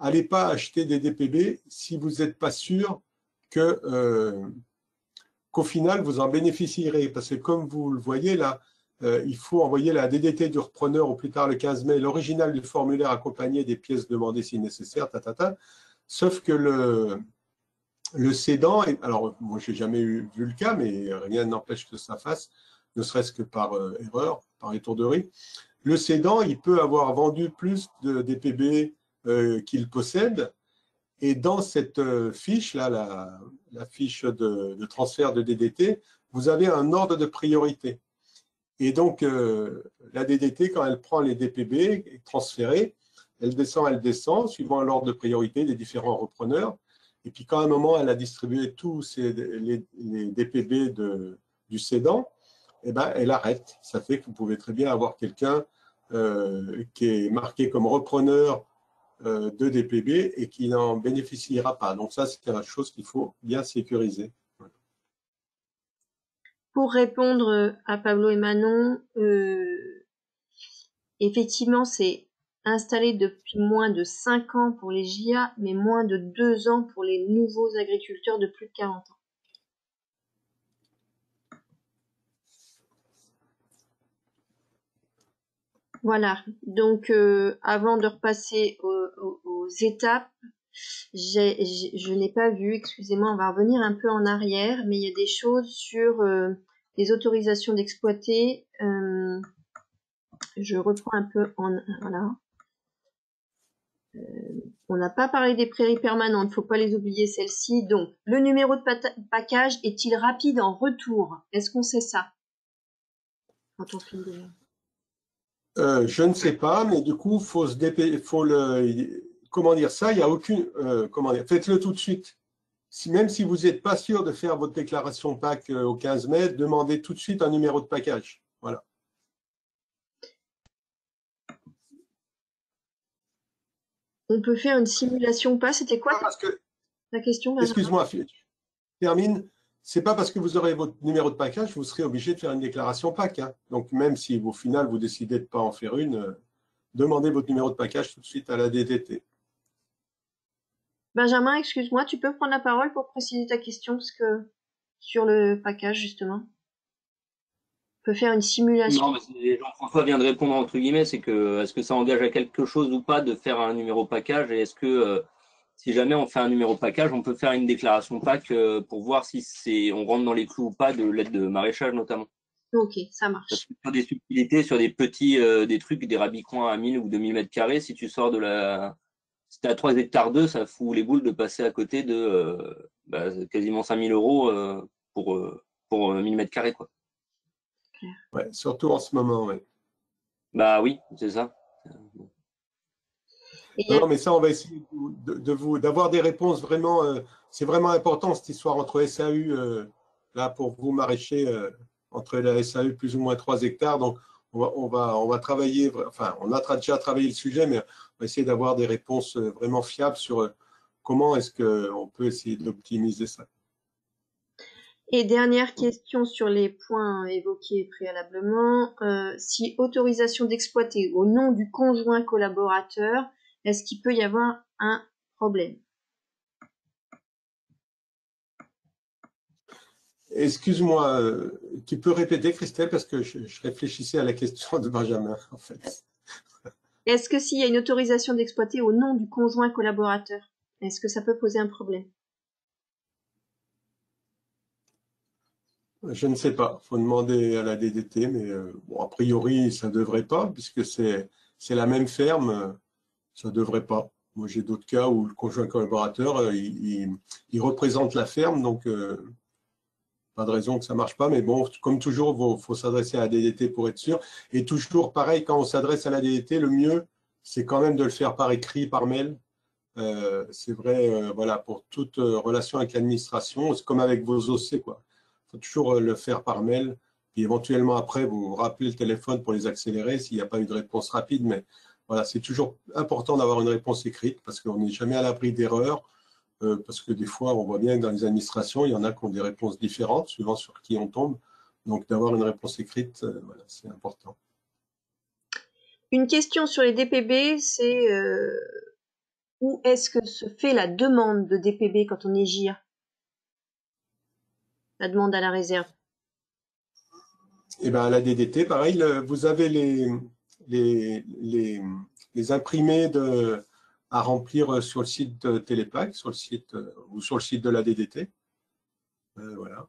n'allez pas acheter des DPB si vous n'êtes pas sûr qu'au final, vous en bénéficierez. Parce que comme vous le voyez là, il faut envoyer la DDT du repreneur au plus tard le 15 mai, l'original du formulaire accompagné des pièces demandées si nécessaire, tatata. Sauf que le cédant, alors moi j'ai jamais vu le cas, mais rien n'empêche que ça fasse, ne serait-ce que par erreur, par étourderie. Le cédant, il peut avoir vendu plus de DPB qu'il possède. Et dans cette fiche-là, la fiche de transfert de DDT, vous avez un ordre de priorité. Et donc, la DDT, quand elle prend les DPB transférés, elle descend, suivant l'ordre de priorité des différents repreneurs. Et puis, quand à un moment, elle a distribué tous les DPB du cédant, eh ben, elle arrête. Ça fait que vous pouvez très bien avoir quelqu'un qui est marqué comme repreneur de DPB et qui n'en bénéficiera pas. Donc ça, c'est la chose qu'il faut bien sécuriser. Voilà. Pour répondre à Pablo et Manon, effectivement, c'est installé depuis moins de 5 ans pour les JA, mais moins de 2 ans pour les nouveaux agriculteurs de plus de 40 ans. Voilà, donc avant de repasser aux étapes, je n'ai pas vu, excusez-moi, on va revenir un peu en arrière, mais il y a des choses sur les autorisations d'exploiter Je reprends un peu en... Voilà. On n'a pas parlé des prairies permanentes, il ne faut pas les oublier celles-ci. Donc, le numéro de package est-il rapide en retour? Est-ce qu'on sait ça quand on finit déjà? Je ne sais pas, mais du coup, faut se dépêcher, faut le... Comment dire ça? Il n'y a aucune... comment dire, faites-le tout de suite. Si, même si vous n'êtes pas sûr de faire votre déclaration PAC au 15 mai, demandez tout de suite un numéro de package. Voilà. On peut faire une simulation ou pas? C'était quoi la question? Excuse-moi, je termine. C'est pas parce que vous aurez votre numéro de package, vous serez obligé de faire une déclaration PAC. Hein. Donc, même si au final, vous décidez de ne pas en faire une, demandez votre numéro de package tout de suite à la DDT. Benjamin, excuse-moi, tu peux prendre la parole pour préciser ta question parce que sur le package, justement. On peut faire une simulation. Non, mais Jean-François vient de répondre entre guillemets, c'est que est-ce que ça engage à quelque chose ou pas de faire un numéro package, et est-ce que si jamais on fait un numéro package, on peut faire une déclaration PAC pour voir si c'est on rentre dans les clous ou pas de l'aide de maraîchage notamment. Ok, ça marche. Parce que sur des subtilités, sur des petits des trucs, des rabicoins à 1000 ou 2000 mètres carrés, si tu sors de la, si t'es à 3 hectares 2, ça fout les boules de passer à côté de bah, quasiment 5 000 € pour 1000 mètres carrés quoi. Ouais, surtout en ce moment, ouais. Bah oui, c'est ça. Non, mais ça, on va essayer d'avoir des réponses vraiment. C'est vraiment important cette histoire entre SAU, là pour vous maraîchers, entre la SAU plus ou moins 3 hectares. Donc, on va travailler, enfin, on a déjà travaillé le sujet, mais on va essayer d'avoir des réponses vraiment fiables sur comment est-ce qu'on peut essayer d'optimiser ça. Et dernière question sur les points évoqués préalablement, si autorisation d'exploiter au nom du conjoint collaborateur, est-ce qu'il peut y avoir un problème? Excuse-moi, tu peux répéter Christelle parce que je réfléchissais à la question de Benjamin en fait. Est-ce que s'il y a une autorisation d'exploiter au nom du conjoint collaborateur, est-ce que ça peut poser un problème? Je ne sais pas, il faut demander à la DDT, mais bon, a priori, ça ne devrait pas, puisque c'est la même ferme, ça ne devrait pas. Moi, j'ai d'autres cas où le conjoint collaborateur, il représente la ferme, donc pas de raison que ça ne marche pas. Mais bon, comme toujours, il faut s'adresser à la DDT pour être sûr. Et toujours, pareil, quand on s'adresse à la DDT, le mieux, c'est quand même de le faire par écrit, par mail. C'est vrai, voilà, pour toute relation avec l'administration, c'est comme avec vos OC, quoi. Toujours le faire par mail, puis éventuellement après vous rappelez le téléphone pour les accélérer s'il n'y a pas eu de réponse rapide, mais voilà, c'est toujours important d'avoir une réponse écrite parce qu'on n'est jamais à l'abri d'erreurs, parce que des fois on voit bien que dans les administrations il y en a qui ont des réponses différentes suivant sur qui on tombe, donc d'avoir une réponse écrite, voilà, c'est important. Une question sur les DPB, c'est où est-ce que se fait la demande de DPB quand on est GIA? La demande à la réserve. Eh bien, à la DDT, pareil, vous avez les imprimés à remplir sur le site de TéléPAC, sur le site ou sur le site de la DDT. Voilà.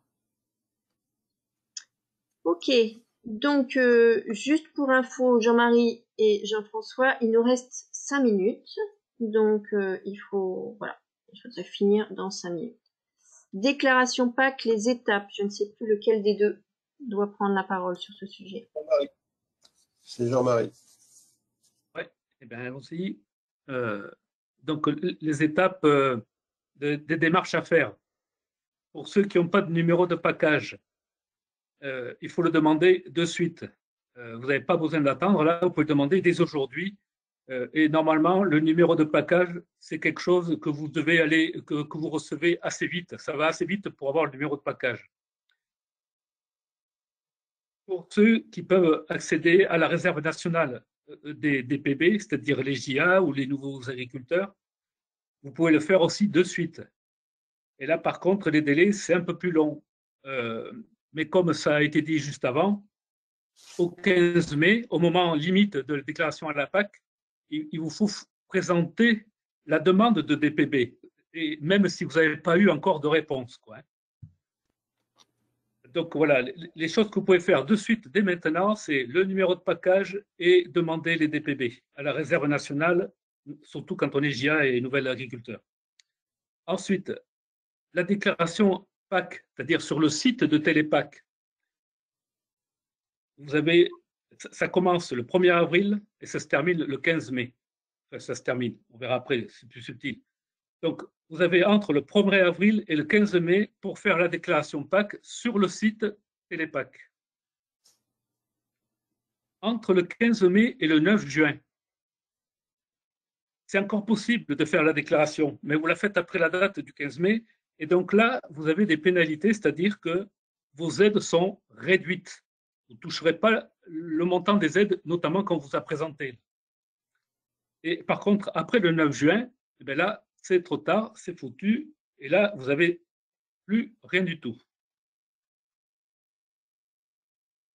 Ok. Donc, juste pour info, Jean-Marie et Jean-François, il nous reste 5 minutes. Donc, il faut, voilà, il faudrait finir dans 5 minutes. Déclaration PAC, les étapes. Je ne sais plus lequel des deux doit prendre la parole sur ce sujet. C'est Jean-Marie. Oui, eh bien, allons-y. Donc, les étapes des démarches à faire. Pour ceux qui n'ont pas de numéro de package, il faut le demander de suite. Vous n'avez pas besoin d'attendre. Là, vous pouvez le demander dès aujourd'hui. Et normalement, le numéro de package, c'est quelque chose que vous devez que vous recevez assez vite. Ça va assez vite pour avoir le numéro de package. Pour ceux qui peuvent accéder à la réserve nationale des DPB, c'est-à-dire les JA ou les nouveaux agriculteurs, vous pouvez le faire aussi de suite. Et là, par contre, les délais, c'est un peu plus long. Mais comme ça a été dit juste avant, au 15 mai, au moment limite de la déclaration à la PAC, il vous faut présenter la demande de DPB, et même si vous n'avez pas eu encore de réponse. Quoi. Donc voilà, les choses que vous pouvez faire de suite, dès maintenant, c'est le numéro de package et demander les DPB à la réserve nationale, surtout quand on est GIA et nouvel agriculteur. Ensuite, la déclaration PAC, c'est-à-dire sur le site de TéléPAC. Vous avez, ça commence le 1er avril et ça se termine le 15 mai. Enfin, ça se termine, on verra après, c'est plus subtil. Donc, vous avez entre le 1er avril et le 15 mai pour faire la déclaration PAC sur le site TéléPAC. Entre le 15 mai et le 9 juin, c'est encore possible de faire la déclaration, mais vous la faites après la date du 15 mai. Et donc là, vous avez des pénalités, c'est-à-dire que vos aides sont réduites. Vous ne toucherez pas le montant des aides, notamment quand vous a présenté. Et par contre, après le 9 juin, eh bien là, c'est trop tard, c'est foutu, et là, vous n'avez plus rien du tout.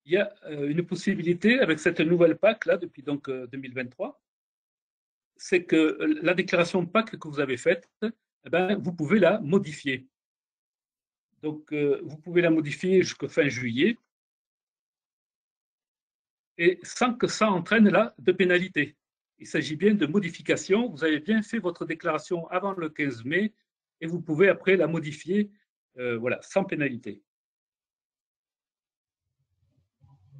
Il y a une possibilité avec cette nouvelle PAC, là, depuis donc 2023, c'est que la déclaration PAC que vous avez faite, eh bien, vous pouvez la modifier. Donc, vous pouvez la modifier jusqu'à fin juillet, et sans que ça entraîne là de pénalité. Il s'agit bien de modification. Vous avez bien fait votre déclaration avant le 15 mai et vous pouvez après la modifier voilà, sans pénalité.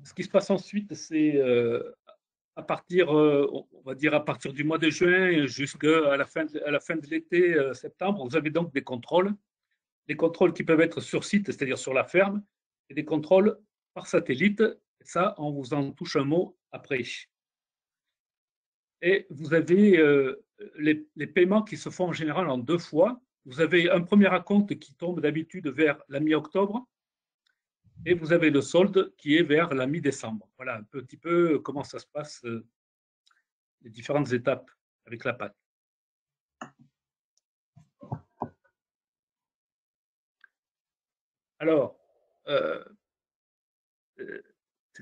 Ce qui se passe ensuite, c'est on va dire à partir du mois de juin jusqu'à la fin de l'été, septembre, vous avez donc des contrôles. Des contrôles qui peuvent être sur site, c'est-à-dire sur la ferme, et des contrôles par satellite. Ça, on vous en touche un mot après. Et vous avez les paiements qui se font en général en deux fois. Vous avez un premier acompte qui tombe d'habitude vers la mi-octobre et vous avez le solde qui est vers la mi-décembre. Voilà un petit peu comment ça se passe, les différentes étapes avec la PAC. Alors,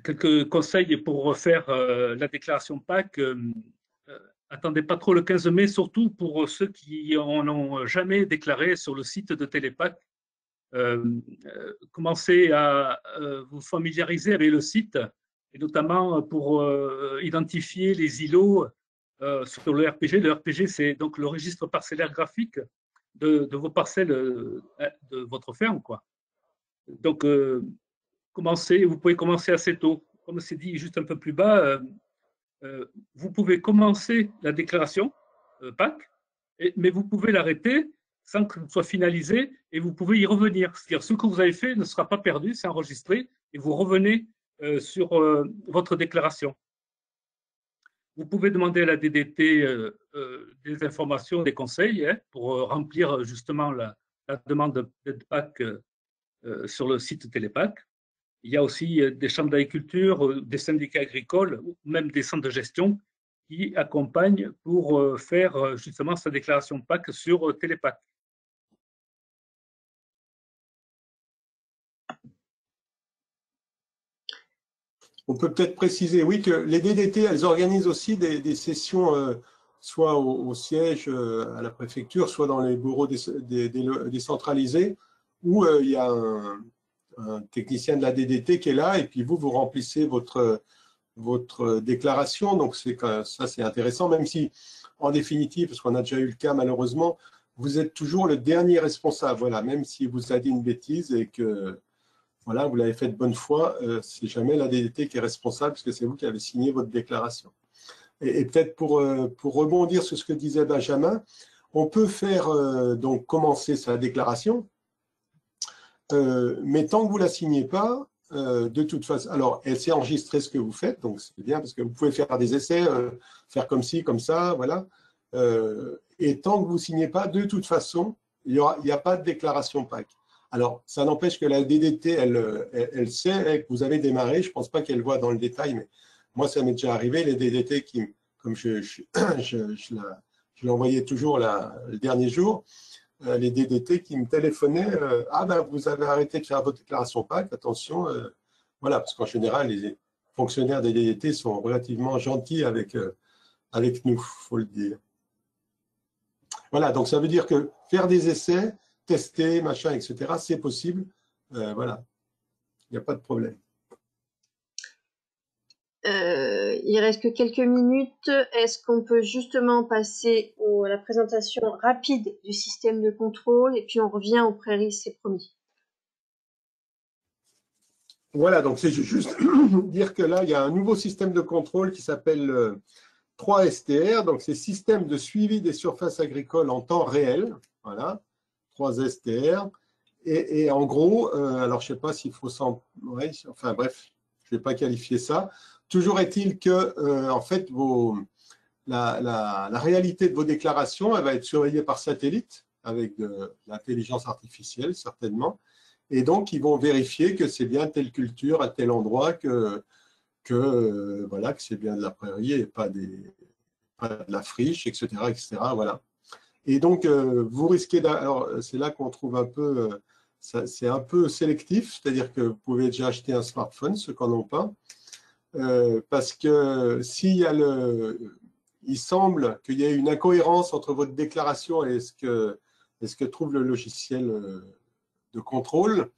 quelques conseils pour faire la déclaration PAC. Attendez pas trop le 15 mai, surtout pour ceux qui n'ont jamais déclaré sur le site de TéléPAC. Commencez à vous familiariser avec le site, et notamment pour identifier les îlots sur le RPG. Le RPG, c'est donc le registre parcellaire graphique de vos parcelles, de votre ferme, quoi. Donc, vous pouvez commencer assez tôt. Comme c'est dit juste un peu plus bas, vous pouvez commencer la déclaration PAC, mais vous pouvez l'arrêter sans que ce soit finalisé et vous pouvez y revenir. C'est-à-dire ce que vous avez fait ne sera pas perdu, c'est enregistré et vous revenez sur votre déclaration. Vous pouvez demander à la DDT des informations, des conseils pour remplir justement la demande d'aide PAC sur le site TéléPAC. Il y a aussi des chambres d'agriculture, des syndicats agricoles, ou même des centres de gestion qui accompagnent pour faire justement sa déclaration PAC sur TéléPAC. On peut peut-être préciser, oui, que les DDT, elles organisent aussi des sessions, soit au siège, à la préfecture, soit dans les bureaux décentralisés, où il y a un technicien de la DDT qui est là, et puis vous remplissez votre déclaration. Donc, ça, c'est intéressant, même si, en définitive, parce qu'on a déjà eu le cas, malheureusement, vous êtes toujours le dernier responsable. Voilà, même si vous avez dit une bêtise et que voilà, vous l'avez fait de bonne foi, c'est jamais la DDT qui est responsable, puisque c'est vous qui avez signé votre déclaration. Et peut-être pour rebondir sur ce que disait Benjamin, on peut faire, donc, commencer sa déclaration. Mais tant que vous ne la signez pas, de toute façon, alors elle s'est enregistrée ce que vous faites, donc c'est bien parce que vous pouvez faire des essais, faire comme ci, comme ça, voilà. Et tant que vous ne signez pas, de toute façon, il n'y a pas de déclaration PAC. Alors, ça n'empêche que la DDT, elle sait que vous avez démarré, je ne pense pas qu'elle voit dans le détail, mais moi, ça m'est déjà arrivé, les DDT, qui, comme je l'envoyais toujours le dernier jour, les DDT qui me téléphonaient, ah ben vous avez arrêté de faire votre déclaration PAC, attention, voilà, parce qu'en général, les fonctionnaires des DDT sont relativement gentils avec nous, faut le dire. Voilà, donc ça veut dire que faire des essais, tester, machin, etc., c'est possible, voilà. Il n'y a pas de problème. Il reste que quelques minutes. Est-ce qu'on peut justement passer à la présentation rapide du système de contrôle et puis on revient aux prairies, c'est promis. Voilà, donc c'est juste dire que là, il y a un nouveau système de contrôle qui s'appelle 3STR, donc c'est système de suivi des surfaces agricoles en temps réel, voilà, 3STR, et en gros, alors je ne sais pas s'il faut s'en... Ouais, enfin bref, je ne vais pas qualifier ça. Toujours est-il que, en fait, la réalité de vos déclarations, elle va être surveillée par satellite, avec de l'intelligence artificielle, certainement, et donc ils vont vérifier que c'est bien telle culture à tel endroit, que c'est bien de la prairie et pas de la friche, etc. etc. Voilà. Et donc, vous risquez d'avoir... Alors, c'est là qu'on trouve un peu... c'est un peu sélectif, c'est-à-dire que vous pouvez déjà acheter un smartphone, ceux qui n'en ont pas, parce que s'il y a il semble qu'il y ait une incohérence entre votre déclaration et ce que trouve le logiciel de contrôle,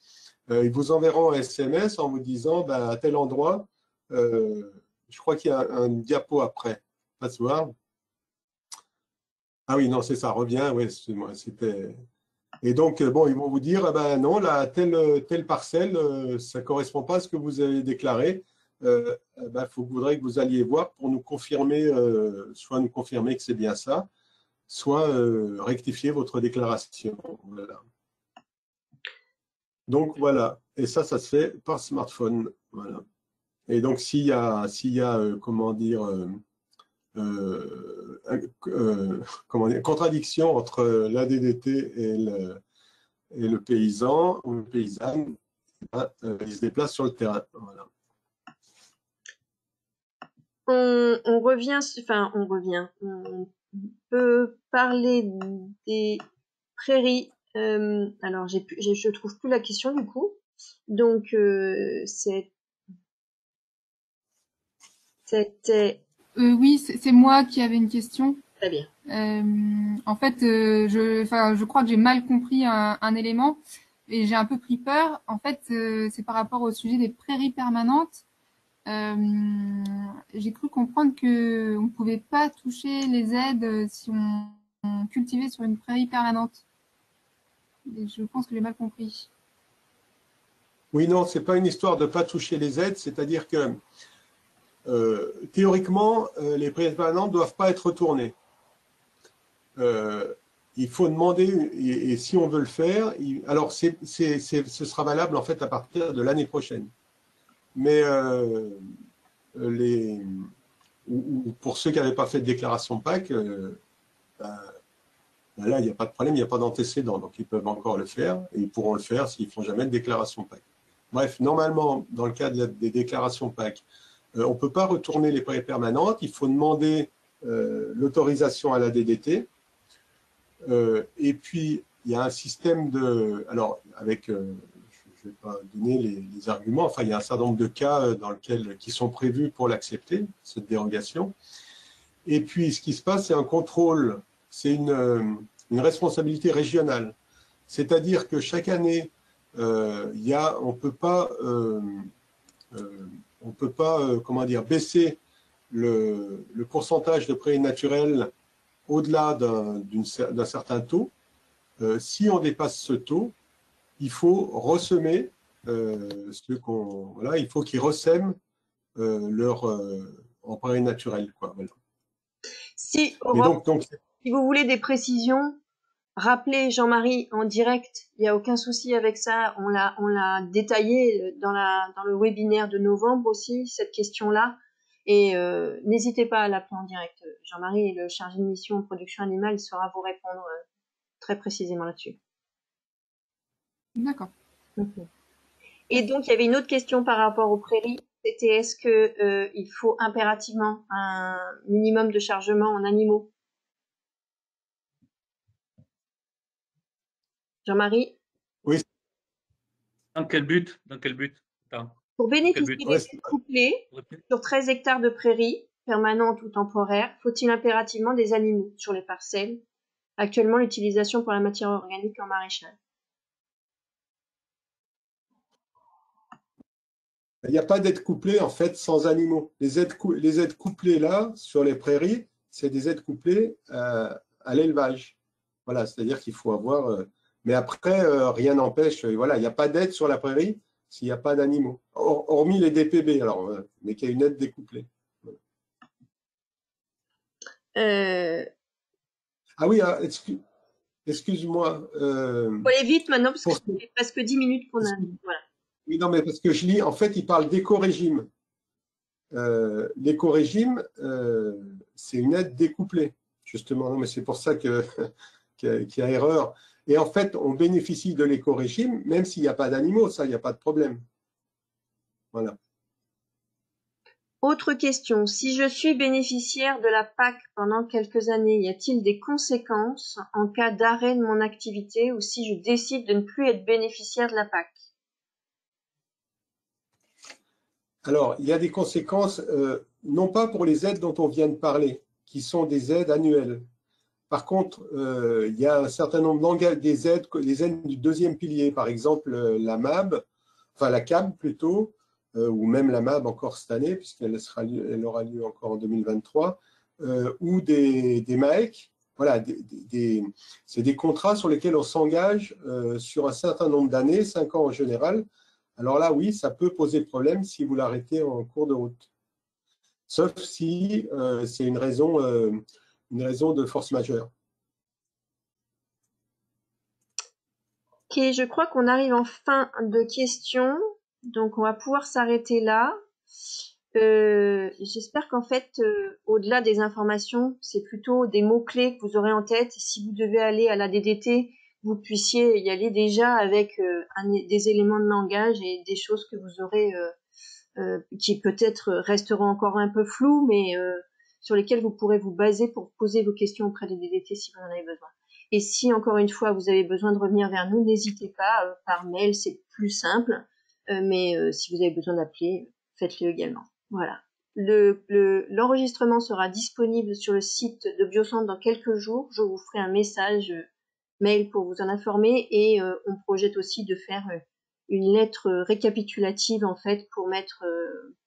ils vous enverront un SMS en vous disant ben, à tel endroit... je crois qu'il y a un diapo après. Pas de voir. Ah oui, non, c'est ça, revient. Oui, excusez-moi, c'était... Et donc, bon, ils vont vous dire, eh ben non, là, telle parcelle, ça ne correspond pas à ce que vous avez déclaré. Ben, faudrait que vous alliez voir pour nous confirmer, soit nous confirmer que c'est bien ça, soit rectifier votre déclaration. Voilà. Donc, voilà. Et ça se fait par smartphone. Voilà. Et donc, s'il y a contradiction entre la DDT et le paysan ou le paysanne, il se déplace sur le terrain. Voilà. On revient, enfin, on revient. On peut parler des prairies. Alors, je ne trouve plus la question du coup. Donc, oui, c'est moi qui avais une question. Très bien. En fait, je crois que j'ai mal compris un élément et j'ai un peu pris peur. En fait, c'est par rapport au sujet des prairies permanentes. J'ai cru comprendre qu'on ne pouvait pas toucher les aides si on cultivait sur une prairie permanente. Et je pense que j'ai mal compris. Oui, non, ce n'est pas une histoire de ne pas toucher les aides, c'est-à-dire que théoriquement, les prairies permanentes ne doivent pas être retournées. Il faut demander, et si on veut le faire, alors ce sera valable en fait à partir de l'année prochaine. Mais pour ceux qui n'avaient pas fait de déclaration PAC, là, il n'y a pas de problème, il n'y a pas d'antécédent, donc ils peuvent encore le faire, et ils pourront le faire s'ils ne font jamais de déclaration PAC. Bref, normalement, dans le cadre des déclarations PAC, on ne peut pas retourner les prairies permanentes, il faut demander l'autorisation à la DDT. Et puis, il y a un système de... Alors, avec... je ne vais pas donner les arguments. Enfin, il y a un certain nombre de cas qui sont prévus pour l'accepter, cette dérogation. Et puis, ce qui se passe, c'est un contrôle, c'est une responsabilité régionale. C'est-à-dire que chaque année, on ne peut pas... on ne peut pas baisser le pourcentage de prairies naturelles au-delà d'un certain taux. Si on dépasse ce taux, il faut ressemer, il faut qu'ils ressèment en prairies naturelles. Quoi, voilà. Si vous voulez des précisions, rappelez Jean-Marie en direct, il n'y a aucun souci avec ça, on l'a détaillé dans le webinaire de novembre aussi, cette question-là, et n'hésitez pas à l'appeler en direct. Jean-Marie, le chargé de mission production animale, saura vous répondre très précisément là-dessus. D'accord. Okay. Et donc, il y avait une autre question par rapport aux prairies, c'était est-ce qu'il faut impérativement un minimum de chargement en animaux? Jean-Marie? Oui. Dans quel but? Pour bénéficier des aides couplées sur 13 hectares de prairies, permanentes ou temporaires, faut-il impérativement des animaux sur les parcelles? Actuellement, l'utilisation pour la matière organique en maraîchage. il n'y a pas d'aide couplée en fait sans animaux. Les aides couplées là, sur les prairies, c'est des aides couplées à l'élevage. Voilà, c'est-à-dire qu'il faut avoir… mais après, rien n'empêche, voilà, il n'y a pas d'aide sur la prairie s'il n'y a pas d'animaux, hormis les DPB, alors, mais qu'il y a une aide découplée. Voilà. Ah oui, excuse-moi. Il faut aller vite maintenant, parce que ça fait presque 10 minutes qu'on a… Voilà. Oui, non, mais parce que je lis, en fait, il parle d'éco-régime. L'éco-régime, c'est une aide découplée, justement. Non, mais c'est pour ça que qu'il y a erreur. Et en fait, on bénéficie de l'éco-régime, même s'il n'y a pas d'animaux, ça, il n'y a pas de problème. Voilà. Autre question. Si je suis bénéficiaire de la PAC pendant quelques années, y a-t-il des conséquences en cas d'arrêt de mon activité ou si je décide de ne plus être bénéficiaire de la PAC? Alors, il y a des conséquences, non pas pour les aides dont on vient de parler, qui sont des aides annuelles. Par contre, il y a un certain nombre d'engagements, les aides du deuxième pilier, par exemple la MAB, enfin la CAB plutôt, ou même la MAB encore cette année, puisqu'elle aura lieu encore en 2023, ou des MAEC. Voilà, c'est des contrats sur lesquels on s'engage sur un certain nombre d'années, 5 ans en général. Alors là, oui, ça peut poser problème si vous l'arrêtez en cours de route. Sauf si c'est une raison de force majeure. Ok, je crois qu'on arrive en fin de questions, donc on va pouvoir s'arrêter là. J'espère qu'en fait, au-delà des informations, c'est plutôt des mots-clés que vous aurez en tête. Si vous devez aller à la DDT, vous puissiez y aller déjà avec des éléments de langage et des choses que vous aurez, qui peut-être resteront encore un peu floues, mais sur lesquelles vous pourrez vous baser pour poser vos questions auprès des DDT si vous en avez besoin. Et si, encore une fois, vous avez besoin de revenir vers nous, n'hésitez pas, par mail, c'est plus simple, mais si vous avez besoin d'appeler, faites-le également. Voilà. L'enregistrement sera disponible sur le site de Bio Centre dans quelques jours. Je vous ferai un message mail pour vous en informer et on projette aussi de faire une lettre récapitulative en fait pour mettre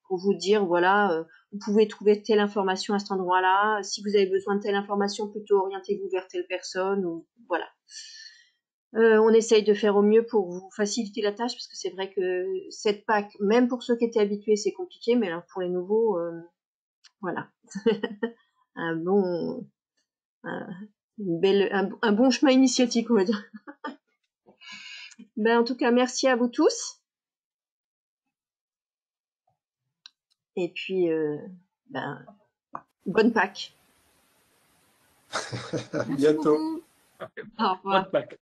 pour vous dire voilà vous pouvez trouver telle information à cet endroit-là, si vous avez besoin de telle information plutôt orientez-vous vers telle personne ou voilà. On essaye de faire au mieux pour vous faciliter la tâche parce que c'est vrai que cette PAC même pour ceux qui étaient habitués c'est compliqué mais alors pour les nouveaux voilà un bon un bon chemin initiatique, on va dire. Ben, en tout cas, merci à vous tous. Et puis, ben, bonne Pâques. À bientôt. Au revoir. Bonne Pâques.